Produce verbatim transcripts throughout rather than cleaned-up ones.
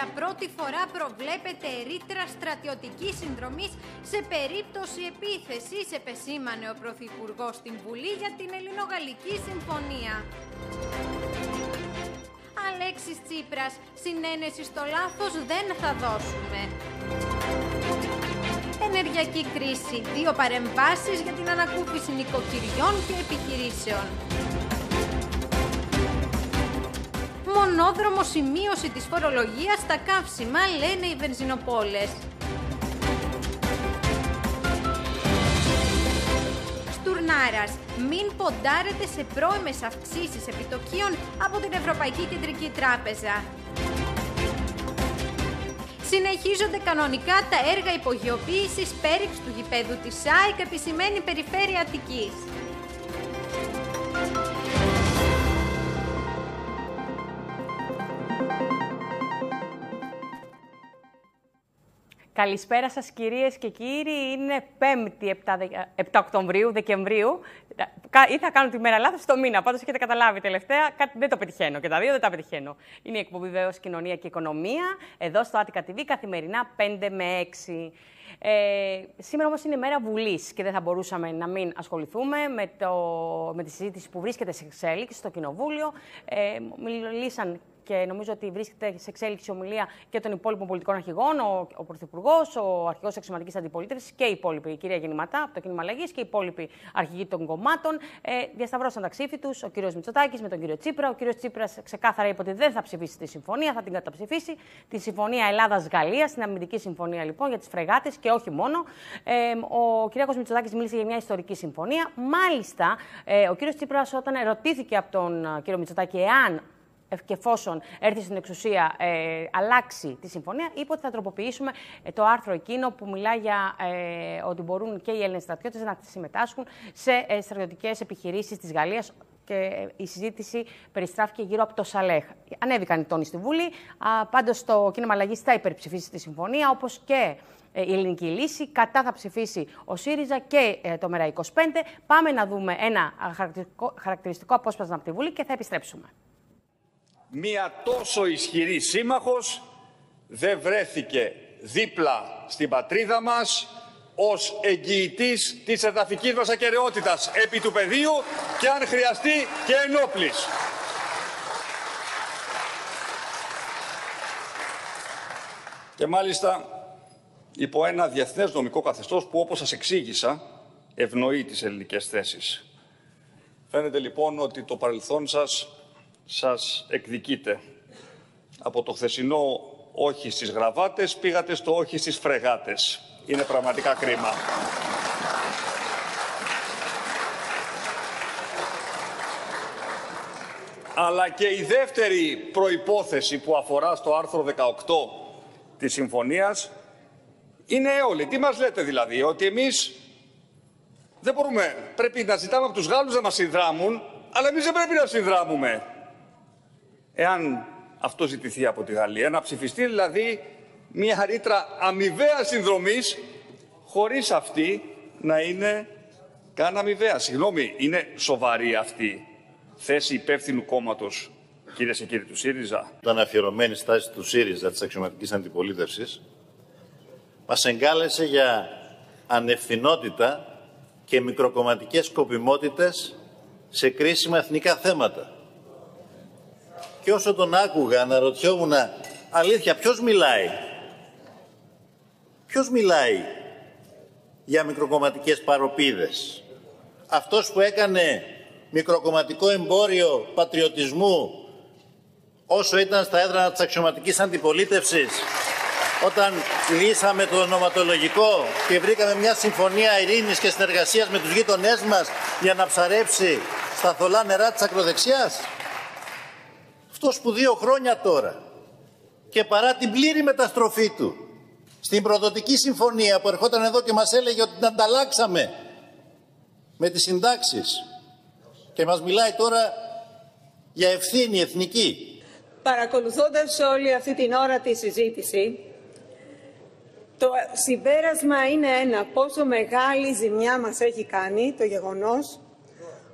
για πρώτη φορά προβλέπεται ρήτρα στρατιωτικής συνδρομής σε περίπτωση επίθεσης, επεσήμανε ο Πρωθυπουργός στην Βουλή για την Ελληνογαλλική Συμφωνία. Αλέξης Τσίπρας, συνένεση στο λάθος δεν θα δώσουμε. Ενεργειακή κρίση, δύο παρεμβάσεις για την ανακούφιση νοικοκυριών και επιχειρήσεων. Μονόδρομο σημείωση της φορολογίας στα καύσιμα, λένε οι βενζινοπόλες. Στουρνάρας, μην ποντάρετε σε πρώιμες αυξήσεις επιτοκίων από την Ευρωπαϊκή Κεντρική Τράπεζα. Συνεχίζονται κανονικά τα έργα υπογειοποίησης πέριξ του γηπέδου της ΣΑΕΚ, επισημαίνει Περιφέρεια Αττικής. Καλησπέρα σας κυρίες και κύριοι, είναι πέμπτη επτά Οκτωβρίου, Δεκεμβρίου, ή θα κάνω τη μέρα λάθος στο μήνα, πάντως έχετε καταλάβει τελευταία, δεν το πετυχαίνω και τα δύο δεν τα πετυχαίνω. Είναι η εκπομπή Βεβαίως Κοινωνία και Οικονομία, εδώ στο Άττικα τι βι, καθημερινά πέντε με έξι. Ε, σήμερα όμως είναι μέρα Βουλής και δεν θα μπορούσαμε να μην ασχοληθούμε με, το, με τη συζήτηση που βρίσκεται σε εξέλιξη στο Κοινοβούλιο. Ε, μιλήσαν και νομίζω ότι βρίσκεται σε εξέλιξη ομιλία και των υπόλοιπων πολιτικών αρχηγών, ο, ο Πρωθυπουργός, ο αρχηγός εξωματικής αντιπολίτευσης και οι υπόλοιποι, η κυρία Γεννηματά από το Κίνημα Αλλαγής και οι υπόλοιποι αρχηγοί των κομμάτων. Ε, διασταυρώσαν τα ξύφη τους, ο κύριος Μητσοτάκης με τον κύριο Τσίπρα. Ο κύριος Τσίπρας ξεκάθαρα είπε ότι δεν θα ψηφίσει τη συμφωνία, θα την καταψηφίσει. Τη συμφωνία Ελλάδας-Γαλλίας, την αμυντική συμφωνία λοιπόν για τις φρεγάτες και όχι μόνο. Ε, ο κ. Μητσοτάκης μίλησε για μια ιστορική συμφωνία. Μάλιστα, ε, ο κ. Τσίπρας όταν ερωτήθηκε από τον κ. Μητσοτάκη εάν και εφόσον έρθει στην εξουσία ε, αλλάξει τη συμφωνία, είπε ότι θα τροποποιήσουμε το άρθρο εκείνο που μιλά για ε, ότι μπορούν και οι Έλληνες στρατιώτες να συμμετάσχουν σε ε, στρατιωτικές επιχειρήσεις της Γαλλίας. Και η συζήτηση περιστράφηκε γύρω από το Σαλέχ. Ανέβηκαν οι τόνοι στη Βουλή. Α, πάντως το Κίνημα Αλλαγής θα υπερψηφίσει τη συμφωνία, όπως και η Ελληνική Λύση. Κατά θα ψηφίσει ο ΣΥΡΙΖΑ και το ΜΕΡΑ είκοσι πέντε. Πάμε να δούμε ένα χαρακτηριστικό, χαρακτηριστικό απόσπασμα από τη Βουλή και θα επιστρέψουμε. Μία τόσο ισχυρή σύμμαχος δεν βρέθηκε δίπλα στην πατρίδα μας ως εγγυητής της εδαφικής μας ακεραιότητας επί του πεδίου και αν χρειαστεί και ενόπλης. Και μάλιστα υπό ένα διεθνές νομικό καθεστώς που όπως σας εξήγησα ευνοεί τις ελληνικές θέσεις. Φαίνεται λοιπόν ότι το παρελθόν σας σας εκδικείται. Από το χθεσινό όχι στις γραβάτες πήγατε στο όχι στις φρεγάτες. Είναι πραγματικά κρίμα. Αλλά και η δεύτερη προϋπόθεση που αφορά στο άρθρο δεκαοκτώ της συμφωνίας είναι αιώλη. Τι μας λέτε δηλαδή, ότι εμείς δεν μπορούμε, πρέπει να ζητάμε από τους Γάλλους να μας συνδράμουν, αλλά εμείς δεν πρέπει να συνδράμουμε. Εάν αυτό ζητηθεί από τη Γαλλία, να ψηφιστεί δηλαδή μια ρήτρα αμοιβαία συνδρομής, χωρίς αυτή να είναι καν αμοιβαία. Συγγνώμη, είναι σοβαρή αυτή θέση υπεύθυνου κόμματος, κυρίες και κύριοι του ΣΥΡΙΖΑ. Ήταν αφιερωμένη στάση του ΣΥΡΙΖΑ, της αξιωματικής αντιπολίτευσης, μας εγκάλεσε για ανευθυνότητα και μικροκομματικές σκοπιμότητες σε κρίσιμα εθνικά θέματα. Και όσο τον άκουγα, αναρωτιόμουν, αλήθεια, ποιος μιλάει. Ποιος μιλάει για μικροκομματικές παροπίδες. Αυτός που έκανε μικροκομματικό εμπόριο πατριωτισμού όσο ήταν στα έδρανα της αξιωματικής αντιπολίτευσης, όταν λύσαμε το ονοματολογικό και βρήκαμε μια συμφωνία ειρήνης και συνεργασίας με τους γείτονές μας για να ψαρέψει στα θολά νερά της ακροδεξιάς. Αυτός που δύο χρόνια τώρα και παρά την πλήρη μεταστροφή του στην προδοτική συμφωνία που ερχόταν εδώ και μας έλεγε ότι την ανταλλάξαμε με τις συντάξεις και μας μιλάει τώρα για ευθύνη εθνική. Παρακολουθώντας όλη αυτή την ώρα τη συζήτηση, το συμπέρασμα είναι ένα, πόσο μεγάλη ζημιά μας έχει κάνει το γεγονός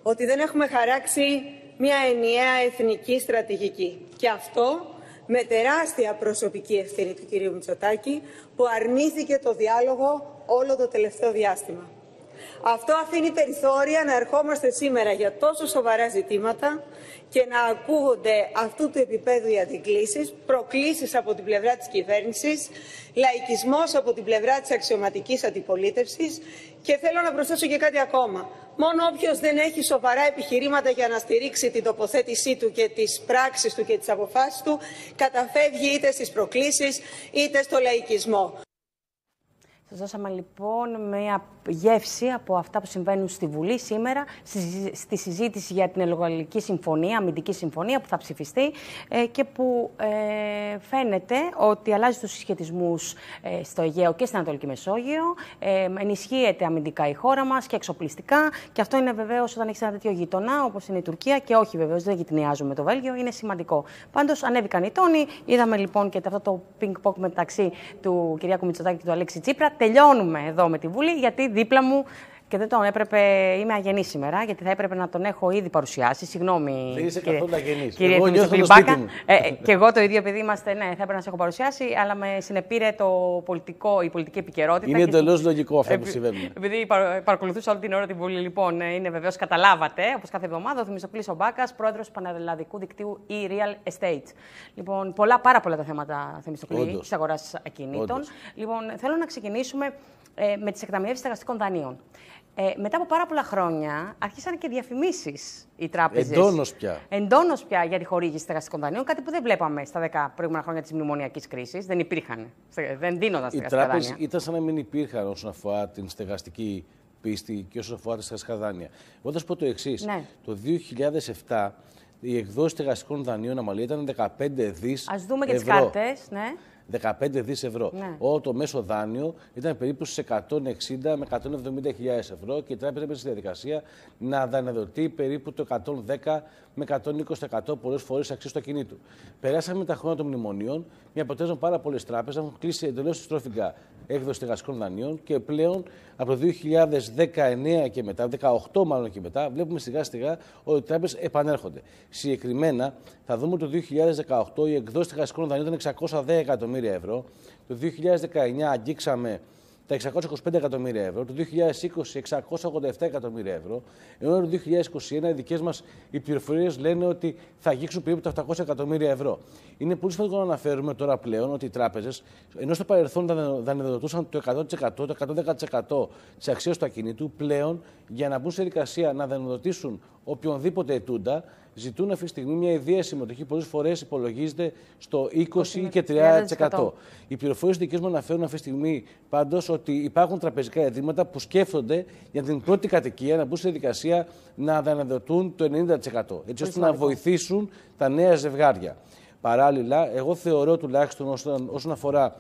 ότι δεν έχουμε χαράξει μια ενιαία εθνική στρατηγική. Και αυτό με τεράστια προσωπική ευθύνη του κυρίου Μητσοτάκη, που αρνήθηκε το διάλογο όλο το τελευταίο διάστημα. Αυτό αφήνει περιθώρια να ερχόμαστε σήμερα για τόσο σοβαρά ζητήματα και να ακούγονται αυτού του επίπεδου οι αντικλήσεις, προκλήσεις από την πλευρά της κυβέρνησης, λαϊκισμός από την πλευρά της αξιωματικής αντιπολίτευσης και θέλω να προσθέσω και κάτι ακόμα. Μόνο όποιος δεν έχει σοβαρά επιχειρήματα για να στηρίξει την τοποθέτησή του και τις πράξεις του και τις αποφάσεις του, καταφεύγει είτε στις προκλήσεις είτε στο λαϊκισμό. Σας δώσαμε λοιπόν μια γεύση από αυτά που συμβαίνουν στη Βουλή σήμερα, στη συζήτηση για την Ελληνική Συμφωνία, Αμυντική Συμφωνία που θα ψηφιστεί και που ε, φαίνεται ότι αλλάζει τους συσχετισμούς στο Αιγαίο και στην Ανατολική Μεσόγειο, ε, ενισχύεται αμυντικά η χώρα μας και εξοπλιστικά και αυτό είναι βεβαίως όταν έχεις ένα τέτοιο γειτονά όπως είναι η Τουρκία και όχι βεβαίως δεν γειτονιάζουμε το Βέλγιο, είναι σημαντικό. Πάντως ανέβηκαν οι τόνοι, είδαμε λοιπόν και αυτό το ping-pong μεταξύ του κ. Μητσοτάκη και του Αλέξη Τσίπρα. Τελειώνουμε εδώ με τη Βουλή, γιατί δίπλα μου και δεν τον έπρεπε. Είμαι αγενή σήμερα, γιατί θα έπρεπε να τον έχω ήδη παρουσιάσει. Συγγνώμη. Δεν είσαι καθόλου αγενή. Κύριε Θεμιστοκλή Μπάκα. Ε, και εγώ το ίδιο, επειδή είμαστε. Ναι, θα έπρεπε να σε έχω παρουσιάσει, αλλά με συνεπήρε το πολιτικό, η πολιτική επικαιρότητα. Είναι εντελώς λογικό αυτό που συμβαίνει. Επειδή παρακολουθούσα όλη την ώρα την Βουλή, λοιπόν, είναι βεβαίως καταλάβατε, όπως κάθε εβδομάδα, ο Θεμιστοκλής Μπάκας, πρόεδρος του Πανελλαδικού Δικτύου e-real estate. Λοιπόν, πολλά, πάρα πολλά τα θέματα Θεμιστοκλή της αγοράς ακινήτων. Λοιπόν, θέλω να ξεκινήσουμε με τις εκταμιεύσεις στεγαστικών δανείων. Ε, μετά από πάρα πολλά χρόνια άρχισαν και διαφημίσεις οι τράπεζες. Εντόνως πια. Εντόνως πια για τη χορήγηση στεγαστικών δανείων, κάτι που δεν βλέπαμε στα δέκα προηγούμενα χρόνια της μνημονιακής κρίσης. Δεν υπήρχαν. Δεν δίνονταν στεγαστικά δάνεια. Οι τράπεζες ήταν σαν να μην υπήρχαν όσον αφορά την στεγαστική πίστη και όσον αφορά τα στεγαστικά δάνεια. Εγώ θα σου πω το εξής. Ναι. Το δύο χιλιάδες επτά η εκδόση στεγαστικών δανείων Αμαλία ήταν δεκαπέντε δισεκατομμύρια ευρώ. Ας δούμε και τις κάρτες. Ναι. δεκαπέντε δισεκατομμύρια ευρώ. Ναι. Ό, το μέσο δάνειο ήταν περίπου στις εκατόν εξήντα με εκατόν εβδομήντα χιλιάδες ευρώ και η τράπεζα έπαιζε στη διαδικασία να δανειοδοτεί περίπου το εκατόν δέκα με εκατόν είκοσι τοις εκατό πολλές φορές αξίας του ακινήτου. Περάσαμε τα χρόνια των μνημονίων, με αποτέλεσμα πάρα πολλές τράπεζες έχουν κλείσει εντελώς στροφικά έκδοση στεγαστικών δανείων και πλέον από το δύο χιλιάδες δεκαεννέα και μετά, δύο χιλιάδες δεκαοκτώ μάλλον και μετά, βλέπουμε σιγά σιγά ότι οι τράπεζες επανέρχονται. Συγκεκριμένα, θα δούμε ότι το δύο χιλιάδες δεκαοκτώ η εκδόση στεγαστικών δανείων ήταν εξακόσια δέκα εκατομμύρια ευρώ. Το δύο χιλιάδες δεκαεννέα αγγίξαμε τα εξακόσια είκοσι πέντε εκατομμύρια ευρώ. Το δύο χιλιάδες είκοσι εξακόσια ογδόντα επτά εκατομμύρια ευρώ. Ενώ το δύο χιλιάδες είκοσι ένα οι δικές μας οι πληροφορίες λένε ότι θα αγγίξουν περίπου τα οκτακόσια εκατομμύρια ευρώ. Είναι πολύ σημαντικό να αναφέρουμε τώρα πλέον ότι οι τράπεζες, ενώ στο παρελθόν δανειοδοτούσαν το εκατό τοις εκατό, το εκατόν δέκα τοις εκατό της αξίας του ακινήτου, πλέον για να μπουν σε δικασία να δανειοδοτήσουν οποιονδήποτε ετούντα, ζητούν αυτή τη στιγμή μια ιδέα συμμετοχή που πολλές φορές υπολογίζεται στο είκοσι ή και τριάντα τοις εκατό. Οι πληροφορίες δικές μου αναφέρουν αυτή τη στιγμή πάντως ότι υπάρχουν τραπεζικά ιδρύματα που σκέφτονται για την πρώτη κατοικία να μπουν στη διαδικασία να δανειοδοτούν το ενενήντα τοις εκατό, έτσι ώστε να βοηθήσουν τα νέα ζευγάρια. Παράλληλα, εγώ θεωρώ τουλάχιστον όσον αφορά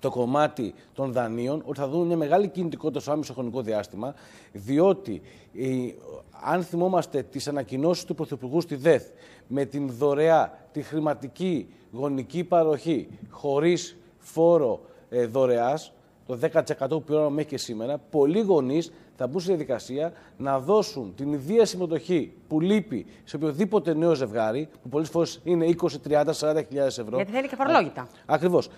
το κομμάτι των δανείων, ότι θα δουν μια μεγάλη κινητικότητα στο άμεσο χρονικό διάστημα, διότι ε, αν θυμόμαστε τις ανακοινώσεις του Πρωθυπουργού στη ΔΕΘ με την δωρεά, τη χρηματική γονική παροχή χωρίς φόρο ε, δωρεάς, το δέκα τοις εκατό που πληρώνουμε μέχρι και σήμερα, πολλοί γονείς θα μπουν στη διαδικασία να δώσουν την ιδία συμμετοχή που λείπει σε οποιοδήποτε νέο ζευγάρι, που πολλές φορές είναι είκοσι, τριάντα, σαράντα χιλιάδες ευρώ. Γιατί θέλει και φορολόγητα. Ακριβώς.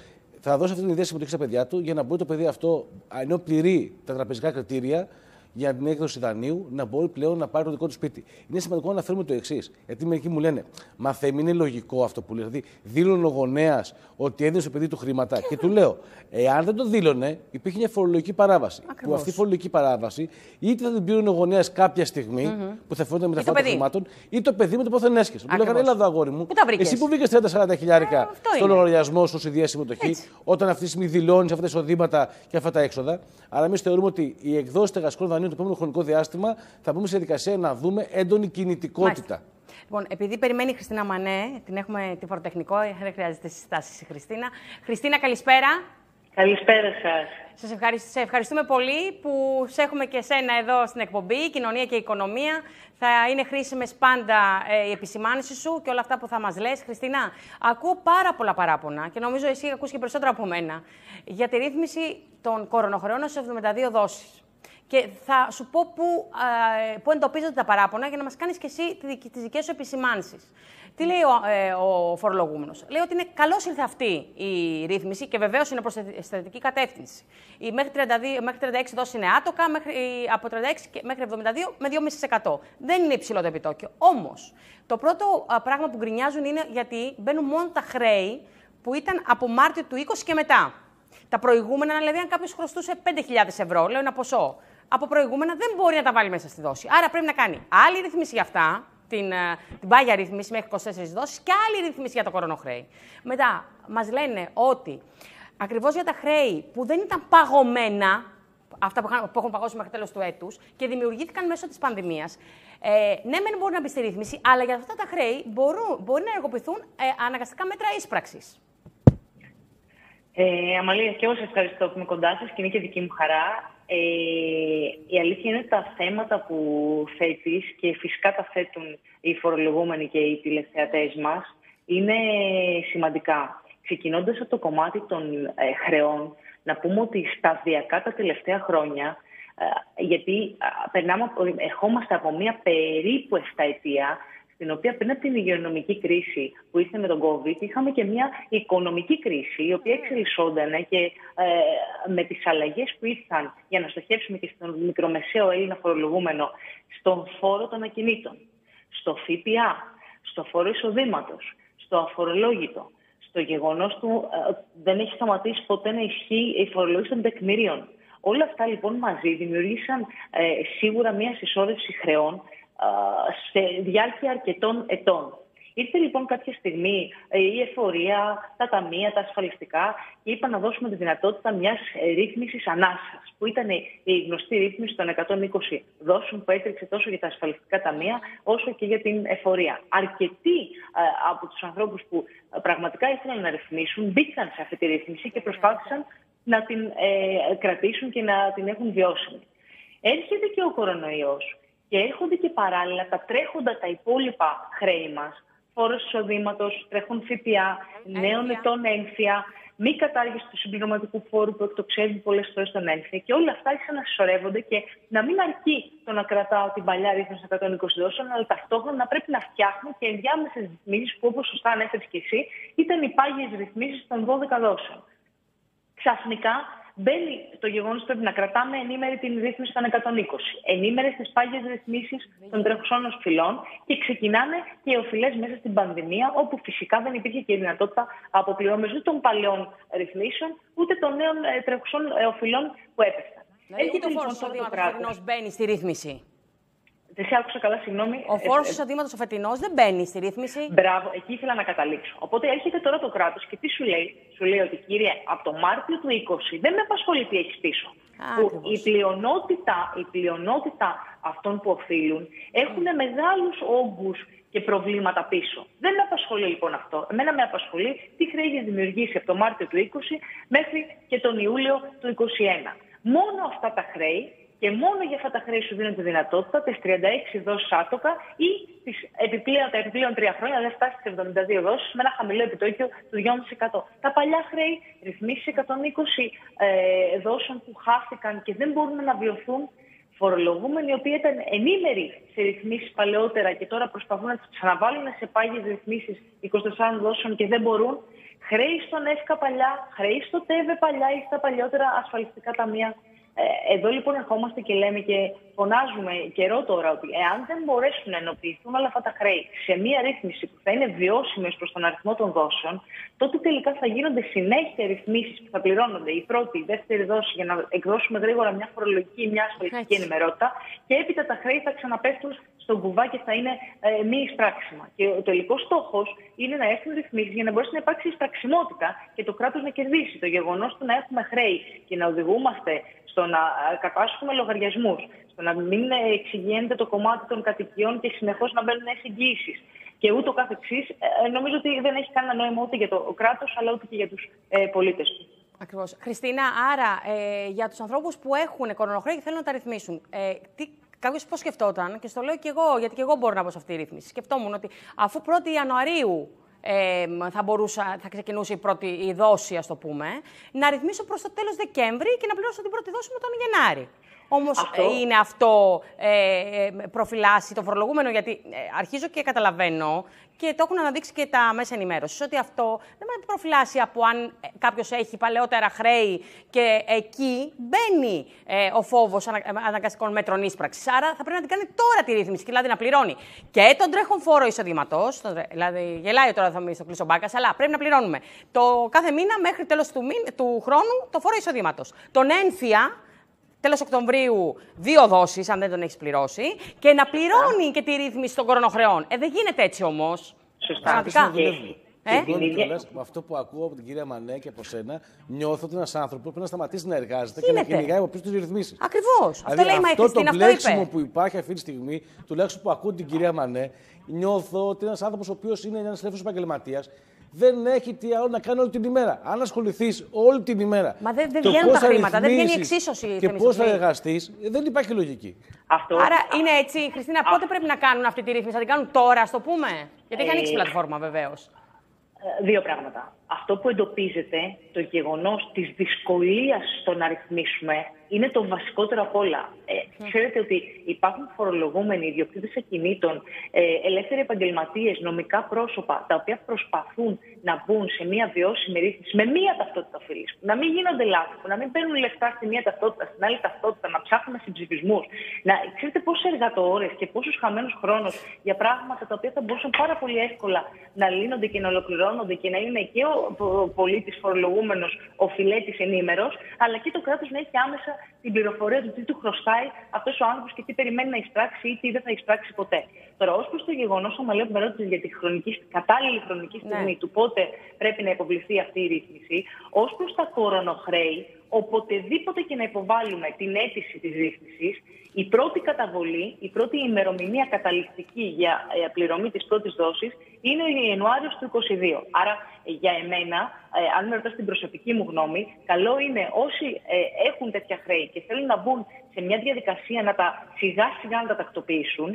Θα δώσει αυτή την ιδέα συμμετοχή στα παιδιά του για να μπορεί το παιδί αυτό, ενώ πληρεί τα τραπεζικά κριτήρια για την έκδοση δανείου, να μπορεί πλέον να πάρει το δικό του σπίτι. Είναι σημαντικό να φέρουμε το εξής. Γιατί μερικοί μου λένε, μα Θεέ, είναι λογικό αυτό που λέει. Δηλαδή, δήλωνε ο γονέας ότι έδινε στο παιδί του χρήματα. Και του λέω, εάν δεν το δήλωνε, υπήρχε μια φορολογική παράβαση. Ακριβώς. Που αυτή η φορολογική παράβαση είτε θα την πήρε ο γονέας κάποια στιγμή, mm-hmm. που θα φέρουν τα μεταφορά των χρημάτων, ή το παιδί με το πόθεν έσχεσαι. Μου λέγανε, έλα εδώ, αγόρι μου, εσύ που βγήκε τριάντα με σαράντα χιλιάρικα στο λογαριασμό σου ιδία συμμετοχή, έτσι. Όταν αυτή τη στιγμή δηλώνει αυτά τα εισοδήματα και αυτά τα έξοδα. Άρα, εμείς θεωρούμε ότι η εκδόση στεγαστικών δανείων το επόμενο χρονικό διάστημα θα μπούμε σε διαδικασία να δούμε έντονη κινητικότητα. Μάλιστα. Λοιπόν, επειδή περιμένει η Χριστίνα Εμανέ, την έχουμε τη φοροτεχνικό, δεν χρειάζεται συστάσεις η Χριστίνα. Χριστίνα, καλησπέρα. Καλησπέρα σας. Σας ευχαριστούμε, ευχαριστούμε πολύ που σε έχουμε και εσένα εδώ στην εκπομπή, Κοινωνία και Οικονομία. Θα είναι χρήσιμες πάντα ε, η επισημάνωση σου και όλα αυτά που θα μας λες. Χριστίνα, ακούω πάρα πολλά παράπονα και νομίζω εσύ ακούς και περισσότερα από μένα για τη ρύθμιση των κορονοχρεών σε εβδομήντα δύο δόσεις. Και θα σου πω πού εντοπίζονται τα παράπονα για να μας κάνεις και εσύ τις δικές σου επισημάνσεις. Τι λέει ο, ε, ο φορολογούμενος? Λέει ότι είναι καλώς ήλθε αυτή η ρύθμιση και βεβαίως είναι προς θετική κατεύθυνση. Οι μέχρι, τριάντα δύο, μέχρι τριάντα έξι δόσεις είναι άτοκα, μέχρι, από τριάντα έξι μέχρι εβδομήντα δύο με δύο κόμμα πέντε τοις εκατό. Δεν είναι υψηλό το επιτόκιο. Όμως, το πρώτο πράγμα που γκρινιάζουν είναι γιατί μπαίνουν μόνο τα χρέη που ήταν από Μάρτιο του είκοσι και μετά. Τα προηγούμενα, δηλαδή, αν κάποιος χρωστούσε πέντε χιλιάδες ευρώ, λέω ένα ποσό, από προηγούμενα δεν μπορεί να τα βάλει μέσα στη δόση. Άρα πρέπει να κάνει άλλη ρύθμιση για αυτά, την, την πάγια ρύθμιση μέχρι είκοσι τέσσερις δόσεις και άλλη ρύθμιση για το κορονοχρέη. Μετά μας λένε ότι ακριβώς για τα χρέη που δεν ήταν παγωμένα, αυτά που έχουν παγώσει μέχρι τέλος του έτους και δημιουργήθηκαν μέσω της πανδημίας, ε, ναι, μεν μπορεί να μπει στη ρύθμιση, αλλά για αυτά τα χρέη μπορούν, μπορεί να ενεργοποιηθούν ε, αναγκαστικά μέτρα ίσπραξης. Ε, Αμαλία, και εγώ σας ευχαριστώ που είμαι κοντά σας και είναι και δική μου χαρά. Ε, η αλήθεια είναι τα θέματα που θέτεις και φυσικά τα θέτουν οι φορολογούμενοι και οι τηλεθεατές μας είναι σημαντικά. Ξεκινώντας από το κομμάτι των ε, χρεών, να πούμε ότι σταδιακά τα τελευταία χρόνια, ε, γιατί περνάμε, ερχόμαστε από μία περίπου εφταετία, στην οποία πριν από την υγειονομική κρίση που ήρθε με τον COVID, είχαμε και μια οικονομική κρίση, η οποία εξελισσόταν και ε, με τις αλλαγές που ήρθαν, για να στοχεύσουμε και στον μικρομεσαίο Έλληνα φορολογούμενο, στον φόρο των ακινήτων, στο ΦΠΑ, στο φόρο εισοδήματος, στο αφορολόγητο, στο γεγονός του ε, δεν έχει σταματήσει ποτέ να ισχύει η φορολόγηση των τεκμηρίων. Όλα αυτά λοιπόν μαζί δημιουργήσαν ε, σίγουρα μια συσσόρευση χρεών σε διάρκεια αρκετών ετών. Ήρθε λοιπόν κάποια στιγμή η εφορία, τα ταμεία, τα ασφαλιστικά και είπαν να δώσουμε τη δυνατότητα μιας ρύθμισης ανάσας, που ήταν η γνωστή ρύθμιση των εκατόν είκοσι δόσεων που έτρεξε τόσο για τα ασφαλιστικά ταμεία όσο και για την εφορία. Αρκετοί από τους ανθρώπους που πραγματικά ήθελαν να ρυθμίσουν μπήκαν σε αυτή τη ρύθμιση και προσπάθησαν να την ε, κρατήσουν και να την έχουν βιώσιμη. Έρχεται και ο κορονοϊός. Και έρχονται και παράλληλα τα τρέχοντα τα υπόλοιπα χρέη μας, φόρος εισοδήματος, τρέχον ΦΠΑ, νέων ετών ένφια, μη κατάργηση του συμπληρωματικού φόρου που εκτοξεύει πολλές φορές τον ένφια. Και όλα αυτά άρχισαν να συσσωρεύονται και να μην αρκεί το να κρατάω την παλιά ρύθμιση εκατόν είκοσι δόσεων, αλλά ταυτόχρονα να πρέπει να φτιάχνω και ενδιάμεσες ρυθμίσεις που, όπως σωστά ανέφερες και εσύ, ήταν οι πάγιες ρυθμίσεις των δώδεκα δόσεων. Ξαφνικά μπαίνει το γεγονός ότι πρέπει να κρατάμε ενήμερη την ρύθμιση των εκατόν είκοσι, ενήμερες τις πάγιες ρυθμίσεις των τρεχουσών οφειλών και ξεκινάνε και οι οφειλές μέσα στην πανδημία, όπου φυσικά δεν υπήρχε και η δυνατότητα αποπληρώμες ούτε των παλαιών ρυθμίσεων, ούτε των νέων τρεχουσών οφειλών που έπεσαν. Δηλαδή, ούτε ο φόρος εισοδήματος φετινός μπαίνει στη ρύθμιση. Δεν σε άκουσα καλά, συγγνώμη. Ο φόρος εισοδήματος ο φετινός δεν μπαίνει στη ρύθμιση. Μπράβο, εκεί ήθελα να καταλήξω. Οπότε έρχεται τώρα το κράτος και τι σου λέει? Σου λέει ότι, κύριε, από το Μάρτιο του είκοσι δεν με απασχολεί τι έχεις πίσω. Που η, πλειονότητα, η πλειονότητα αυτών που οφείλουν έχουν mm. μεγάλους όγκους και προβλήματα πίσω. Δεν με απασχολεί λοιπόν αυτό. Εμένα με απασχολεί τι χρέη έχεις δημιουργήσει από το Μάρτιο του είκοσι μέχρι και τον Ιούλιο του είκοσι ένα. Μόνο αυτά τα χρέη. Και μόνο για αυτά τα χρέη σου δίνουν τη δυνατότητα, τις τριάντα έξι δόσεις άτοκα ή τις επιπλέον, τα επιπλέον τρία χρόνια, δηλαδή φτάσει στις εβδομήντα δύο δόσεις με ένα χαμηλό επιτόκιο του δυόμιση τοις εκατό. Τα παλιά χρέη, ρυθμίσεις εκατόν είκοσι δόσεων που χάθηκαν και δεν μπορούν να αναβιωθούν, φορολογούμενοι, οι οποίοι ήταν ενήμεροι σε ρυθμίσεις παλαιότερα και τώρα προσπαθούν να τις ξαναβάλουν σε πάγιες ρυθμίσεις είκοσι τεσσάρων δόσεων και δεν μπορούν. Χρέη στον ΕΦΚΑ παλιά, χρέη στο ΤΕΒΕ παλιά ή στα παλιότερα ασφαλιστικά ταμεία. Εδώ λοιπόν ερχόμαστε και λέμε και φωνάζουμε καιρό τώρα ότι εάν δεν μπορέσουν να ενοποιηθούν όλα αυτά τα χρέη σε μία ρύθμιση που θα είναι βιώσιμη προς τον αριθμό των δόσεων, τότε τελικά θα γίνονται συνέχεια ρυθμίσεις που θα πληρώνονται η πρώτη, η δεύτερη δόση για να εκδώσουμε γρήγορα μια φορολογική ή μια ασφαλιστική ενημερότητα και έπειτα τα χρέη θα ξαναπέφτουν στον κουβά και θα είναι ε, μη εισπράξιμα. Και ο τελικός στόχος είναι να έρθουν ρυθμίσεις για να μπορέσει να υπάρξει εισπραξιμότητα και το κράτος να κερδίσει. Το γεγονός του να έχουμε χρέη και να οδηγούμαστε στο να κατάσχουμε λογαριασμούς, στο να μην εξυγιένεται το κομμάτι των κατοικιών και συνεχώς να μπαίνουν νέες εγγύησεις και ούτω καθεξής, ε, νομίζω ότι δεν έχει κανένα νόημα ούτε για το κράτος αλλά ούτε και για τους ε, πολίτες του. Ακριβώς. Χριστίνα, άρα ε, για τους ανθρώπους που έχουν κορονοχρέη και θέλουν να τα ρυθμίσουν, ε, τι... Κάποιος πώς σκεφτόταν, και στο λέω και εγώ, γιατί και εγώ μπορώ να πω σε αυτή τη ρύθμιση. Σκεφτόμουν ότι αφού πρώτη Ιανουαρίου ε, θα, μπορούσα, θα ξεκινούσε η πρώτη η δόση, ας το πούμε, να ρυθμίσω προς το τέλος Δεκέμβρη και να πληρώσω την πρώτη δόση μου τον Γενάρη. Όμως αυτό... είναι αυτό ε, προφυλάσσει το φορολογούμενο, γιατί ε, αρχίζω και καταλαβαίνω και το έχουν αναδείξει και τα μέσα ενημέρωσης, ότι αυτό δεν με προφυλάσσει από αν κάποιος έχει παλαιότερα χρέη και εκεί μπαίνει ε, ο φόβος ανα, αναγκαστικών μέτρων ίσπραξης. Άρα θα πρέπει να την κάνει τώρα τη ρύθμιση, δηλαδή να πληρώνει και τον τρέχον φόρο εισοδήματος, δηλαδή γελάει τώρα θα Θεμιστοκλής Μπάκας, αλλά πρέπει να πληρώνουμε το κάθε μήνα μέχρι τέλος του, μήνα, του χρόνου το φόρο εισοδήματος. Τον ένφια... τέλος Οκτωβρίου, δύο δόσεις, αν δεν τον έχεις πληρώσει, και να πληρώνει Σωστά. και τη ρύθμιση των κορονοχρεών. Ε, δεν γίνεται έτσι όμως. Σωστά. Ε? Και λες, αυτό που ακούω από την κυρία Εμανέ και από σένα, νιώθω ότι ένας άνθρωπος πρέπει να σταματήσει να εργάζεται Γίνεται. και να κυνηγάει από πίσω τις ρυθμίσεις. Ακριβώς. Δηλαδή, αυτό λέει, αυτό Χριστίν, το μπλέξιμο που υπάρχει αυτή τη στιγμή, τουλάχιστον που ακούω την κυρία Εμανέ, νιώθω ότι ένας άνθρωπος ο οποίος είναι ένας ελεύθερος επαγγελματίας, δεν έχει τι άλλο να κάνει όλη την ημέρα. Αν ασχοληθείς όλη την ημέρα. Μα δεν δε βγαίνουν τα χρήματα, δεν βγαίνει η εξίσωση. Και πώς θα εργαστείς, δεν υπάρχει λογική. Αυτό... Άρα είναι έτσι, Χριστίνα, πότε πρέπει να κάνουν αυτή τη ρύθμιση, θα την κάνουν τώρα, ας το πούμε. Γιατί έχει ανοίξει πλατφόρμα βεβαίως. Δύο πράγματα. Αυτό που εντοπίζεται, το γεγονός της δυσκολίας στο να ρυθμίσουμε, είναι το βασικότερο απ' όλα. Ε, ξέρετε ότι υπάρχουν φορολογούμενοι, ιδιοκτήτες ακινήτων, ε, ελεύθεροι επαγγελματίες, νομικά πρόσωπα, τα οποία προσπαθούν να μπουν σε μια βιώσιμη ρύθμιση με μία ταυτότητα φυλής. Να μην γίνονται λάθη, να μην παίρνουν λεφτά στη μία ταυτότητα, στην άλλη ταυτότητα, να ψάχνουμε συμψηφισμούς. Να ξέρετε πόσες εργατοώρες και πόσους χαμένους χρόνους για πράγματα τα οποία θα μπορούσαν πάρα πολύ εύκολα να λύνονται και να ολοκληρώνονται και να είναι και ο πολίτης φορολογούμενος, ο φιλέτης ενήμερος, αλλά και το κράτος να έχει άμεσα την πληροφορία του τι του χρωστάει αυτός ο άνθρωπος και τι περιμένει να εισπράξει ή τι δεν θα εισπράξει ποτέ. Τώρα, ως προς το γεγονός, άμα λέω που με ρώτησες για τη χρονική, κατάλληλη χρονική στιγμή, ναι, του πότε πρέπει να υποβληθεί αυτή η ρύθμιση, ως προς τα κορονοχρέη, οποτεδήποτε και να υποβάλουμε την αίτηση της ρύθμισης, η πρώτη καταβολή, η πρώτη ημερομηνία καταληκτική για πληρωμή της πρώτης δόσης είναι ο Ιανουάριος του είκοσι δύο. Άρα, για εμένα, ε, αν με ρωτάς την προσωπική μου γνώμη, καλό είναι όσοι ε, έχουν τέτοια χρέη και θέλουν να μπουν σε μια διαδικασία να τα σιγά-σιγά να τα τακτοποιήσουν,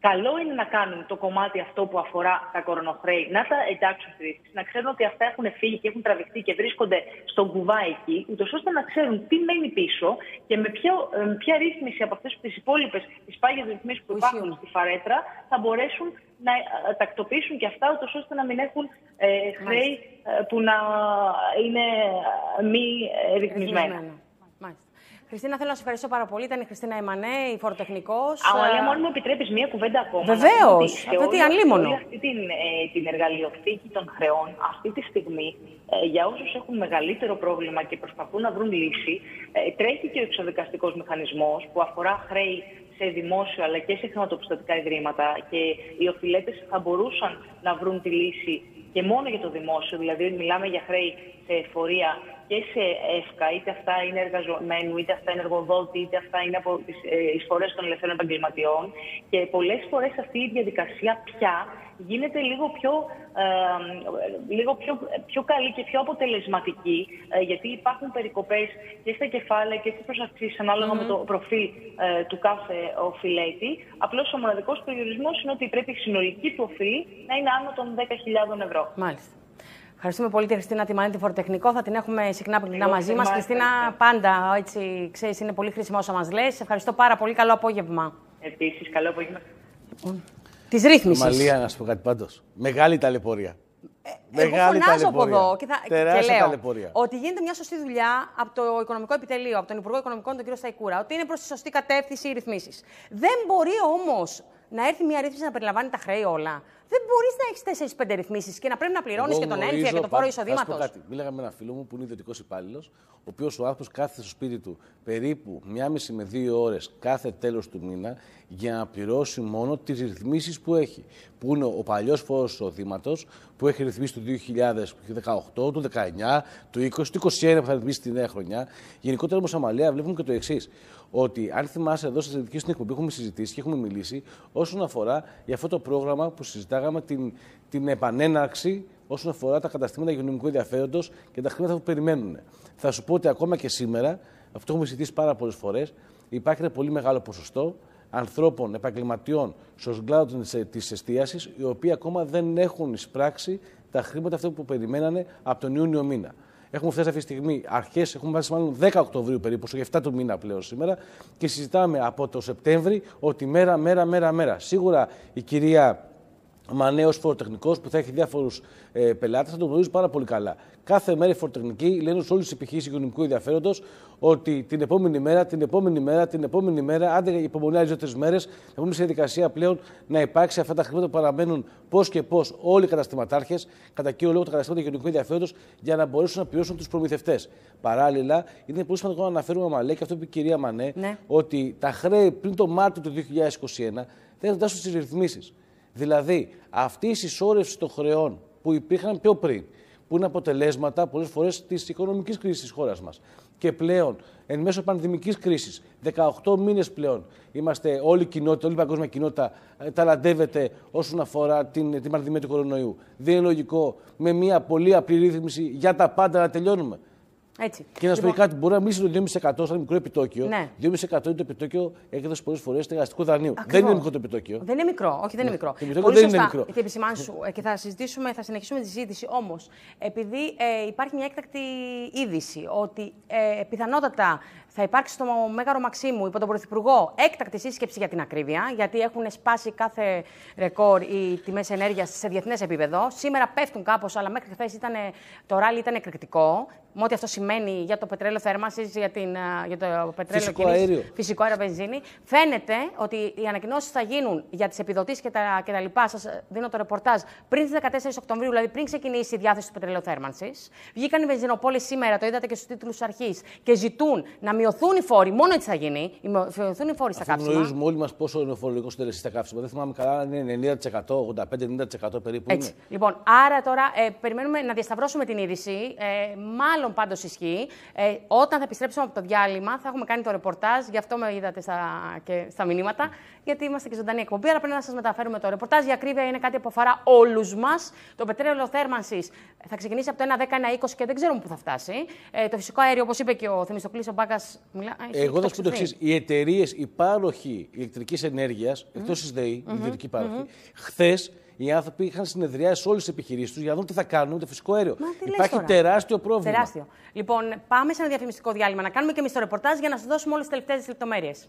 καλό είναι να κάνουν το κομμάτι αυτό που αφορά τα κορονοχρέη, να τα εντάξουν στη ρύθμιση, να ξέρουν ότι αυτά έχουν φύγει και έχουν τραβηχτεί και βρίσκονται στον κουβά εκεί, ούτως ώστε να ξέρουν τι μένει πίσω και με ποια, με ποια ρύθμιση από αυτές τις υπόλοιπες, τις πάγιες ρυθμίσεις που υπάρχουν στη φαρέτρα, θα μπορέσουν να τακτοποιήσουν και αυτά, ούτως ώστε να μην έχουν ε, χρέη ε, που να είναι μη ε, ρυθμισμένα. Μάλιστα. Χριστίνα, θέλω να σε ευχαριστώ πάρα πολύ. Ήταν η Χριστίνα Εμανέ, η φοροτεχνικός. Αλλά μόνο μου επιτρέπεις μία κουβέντα ακόμα. Βεβαίως. Όλη αυτή την, ε, την εργαλειοθήκη των χρεών, αυτή τη στιγμή, ε, για όσους έχουν μεγαλύτερο πρόβλημα και προσπαθούν να βρουν λύση, ε, τρέχει και ο εξοδικαστικός μηχανισμός που αφορά χρέη σε δημόσιο αλλά και σε χρηματοπιστωτικά ιδρύματα. Και οι οφειλέτες θα μπορούσαν να βρουν τη λύση και μόνο για το δημόσιο, δηλαδή μιλάμε για χρέη σε εφορία και σε ΕΦΚΑ, είτε αυτά είναι εργαζομένου, είτε αυτά είναι εργοδότη, είτε αυτά είναι από τις εισφορές των ελευθερών επαγγελματιών. Και πολλές φορές αυτή η διαδικασία πια γίνεται λίγο πιο, ε, λίγο πιο, πιο καλή και πιο αποτελεσματική, ε, γιατί υπάρχουν περικοπές και στα κεφάλαια και στις προσαρξήσεις ανάλογα mm-hmm. με το προφίλ ε, του κάθε οφειλέτη. Απλώς ο μοναδικός περιορισμός είναι ότι πρέπει η συνολική του οφειλή να είναι άνω των δέκα χιλιάδες ευρώ. Μάλιστα. Ευχαριστούμε πολύ τη Χριστίνα Εμανέ, τη φοροτεχνικό. Θα την έχουμε συχνά πυκνά μαζί μας. Χριστίνα, πάντα, έτσι, ξέρεις, είναι πολύ χρήσιμο όσα μας λες. Ευχαριστώ πάρα πολύ. Καλό απόγευμα. Επίσης, καλό απόγευμα. Λοιπόν, της ρύθμισης. Αμαλία, να σου πω κάτι πάντως. Μεγάλη ταλαιπωρία. Ε, εγώ φωνάζω από εδώ και, θα, και λέω ταλαιπωρία. Ότι γίνεται μια σωστή δουλειά από το Οικονομικό Επιτελείο, από τον Υπουργό Οικονομικών, τον κύριο Σταϊκούρα, ότι είναι προς τη σωστή κατεύθυνση οι ρυθμίσεις. Δεν μπορεί όμως να έρθει μια ρύθμιση να περιλαμβάνει τα χρέη όλα. Δεν μπορείς να έχεις τέσσερις πέντε ρυθμίσεις και να πρέπει να πληρώνεις και τον ένφια και τον φόρο εισοδήματος. Μίλαγα με έναν φίλο μου που είναι ιδιωτικός υπάλληλος, ο οποίος ο άνθρωπος κάθεται στο σπίτι του περίπου μία μισή με δύο ώρες κάθε τέλος του μήνα για να πληρώσει μόνο τις ρυθμίσεις που έχει. Που είναι ο παλιός φόρος εισοδήματος που έχει ρυθμίσει το δύο χιλιάδες δεκαοκτώ, το δεκαεννιά, το είκοσι, το είκοσι ένα που θα ρυθμίσει τη νέα χρονιά. Γενικότερα όμως, Αμαλία, βλέπουμε και το εξής. Ότι αν θυμάσαι εδώ στη δική στην εκπομπή έχουμε συζητήσει και έχουμε μιλήσει όσον αφορά για αυτό το πρόγραμμα που συζητάγαμε την, την επανέναρξη όσον αφορά τα καταστήματα υγειονομικού ενδιαφέροντος και τα χρήματα που περιμένουν. Θα σου πω ότι ακόμα και σήμερα, αυτό έχουμε συζητήσει πάρα πολλές φορές, υπάρχει ένα πολύ μεγάλο ποσοστό ανθρώπων, επαγγελματιών στον κλάδο της εστίασης, οι οποίοι ακόμα δεν έχουν εισπράξει τα χρήματα αυτά που περιμένανε από τον Ιούνιο μήνα. Έχουμε φτάσει αυτή τη στιγμή αρχές, έχουμε φτάσει μάλλον δέκα Οκτωβρίου περίπου, στο εφτά του μήνα πλέον σήμερα, και συζητάμε από το Σεπτέμβρη ότι μέρα, μέρα, μέρα, μέρα. Σίγουρα η κυρία Εμανέ ως φοροτεχνικός που θα έχει διάφορους ε, πελάτες θα το γνωρίζει πάρα πολύ καλά. Κάθε μέρα οι φοροτεχνικοί λένε σε όλες τις επιχειρήσεις οικονομικού ενδιαφέροντος ότι την επόμενη μέρα, την επόμενη μέρα, την επόμενη μέρα, άντε υπομονή άλλες δύο-τρεις μέρες, θα πούμε σε διαδικασία πλέον να υπάρξει αυτά τα χρήματα που παραμένουν πώς και πώς όλοι οι καταστηματάρχες, κατά κύριο λόγο τα καταστήματα κοινωνικού ενδιαφέροντος, για να μπορέσουν να πληρώσουν τους προμηθευτές. Παράλληλα, είναι πολύ σημαντικό να αναφέρουμε, Αμαλέ, και αυτό που είπε η κυρία Εμανέ, ναι, ότι τα χρέη πριν το Μάρτιο του δύο χιλιάδες είκοσι ένα δεν φτάσουν στις ρυθμίσεις. Δηλαδή, αυτή η συσσόρευση των χρεών που υπήρχαν πιο πριν, που είναι αποτελέσματα πολλές φορές της οικονομικής κρίσης της χώρας μας, και πλέον εν μέσω πανδημικής κρίσης, δεκαοκτώ μήνες πλέον, είμαστε όλη η κοινότητα, όλη η παγκόσμια κοινότητα ταλαντεύεται όσον αφορά την, την πανδημία του κορονοϊού. Δεν είναι λογικό με μια πολύ απλή ρύθμιση για τα πάντα να τελειώνουμε. Έτσι. Και να σου πω κάτι, μπορεί να μίσει το δύο κόμμα πέντε τοις εκατό σαν μικρό επιτόκιο. Ναι. δύο κόμμα πέντε τοις εκατό είναι το επιτόκιο έκδοση πολλές φορές του εργαστικού δανείου. Ακριβώς. Δεν είναι μικρό το επιτόκιο. Δεν είναι μικρό, όχι, δεν είναι μικρό. Ναι. Πολύ δεν σωστά. Και επισημάνσου, και θα συζητήσουμε, θα συνεχίσουμε τη συζήτηση. Όμως, επειδή ε, υπάρχει μια έκτακτη είδηση ότι ε, πιθανότατα θα υπάρξει στο Μέγαρο Μαξίμου υπό τον Πρωθυπουργό έκτακτη σύσκεψη για την ακρίβεια, γιατί έχουν σπάσει κάθε ρεκόρ οι τιμές ενέργειας σε διεθνές επίπεδο. Σήμερα πέφτουν κάπως, αλλά μέχρι χθες το ράλι ήταν εκρηκτικό. Με ό,τι αυτό σημαίνει για το πετρέλαιο θέρμανσης, για, για το πετρέλαιο κίνησης, φυσικό αέριο, βενζίνη. Φαίνεται ότι οι ανακοινώσεις θα γίνουν για τις επιδοτήσεις και τα, και τα λοιπά. Σας δίνω το ρεπορτάζ πριν τις δεκατέσσερις Οκτωβρίου, δηλαδή πριν ξεκινήσει η διάθεση του πετρελαίου θέρμανσης. Βγήκαν οι βενζινοπόλοι σήμερα, το είδατε και στους τίτλους αρχής, και ζητούν να μειωθούν οι φόροι. Μόνο έτσι θα γίνει. Μειωθούν οι φόροι στα καύσιμα. Γνωρίζουμε όλοι μας πόσο είναι ο φορολογικός συντελεστής στα καύσιμα. Δεν θυμάμαι καλά, είναι ενενήντα τοις εκατό, ογδόντα πέντε με ενενήντα τοις εκατό περίπου. Έτσι. Είναι. Λοιπόν, άρα τώρα ε, περιμένουμε να διασταυρώσουμε την είδηση. Ε, μάλλον πάντως ισχύει. Ε, όταν θα επιστρέψουμε από το διάλειμμα, θα έχουμε κάνει το ρεπορτάζ. Γι' αυτό με είδατε στα, και στα μηνύματα, γιατί είμαστε και ζωντανή εκπομπή. Αλλά πρέπει να σας μεταφέρουμε το ρεπορτάζ. Η ακρίβεια είναι κάτι που αφορά όλους μας. Το πετρέλαιο θέρμανσης θα ξεκινήσει από το ένα δέκα, ένα είκοσι και δεν ξέρουμε πού θα φτάσει. Ε, το φυσικό αέριο, όπως είπε και ο Θεμιστοκλής Μπάκας. Μιλά... Εγώ θα σου πω το εξής. Οι εταιρείες, οι πάροχοι ηλεκτρικής ενέργειας, mm. εκτός της ΔΕΗ, mm-hmm. ιδιωτικοί πάροχοι, mm-hmm. χθες. Οι άνθρωποι είχαν συνεδριάσει σε όλες τις επιχειρήσεις τους για να δουν τι θα κάνουν με το φυσικό αέριο. Μα, υπάρχει τεράστιο πρόβλημα. Τεράστιο. Λοιπόν, πάμε σε ένα διαφημιστικό διάλειμμα να κάνουμε και εμείς το ρεπορτάζ για να σας δώσουμε όλες τις τελευταίες λεπτομέρειες.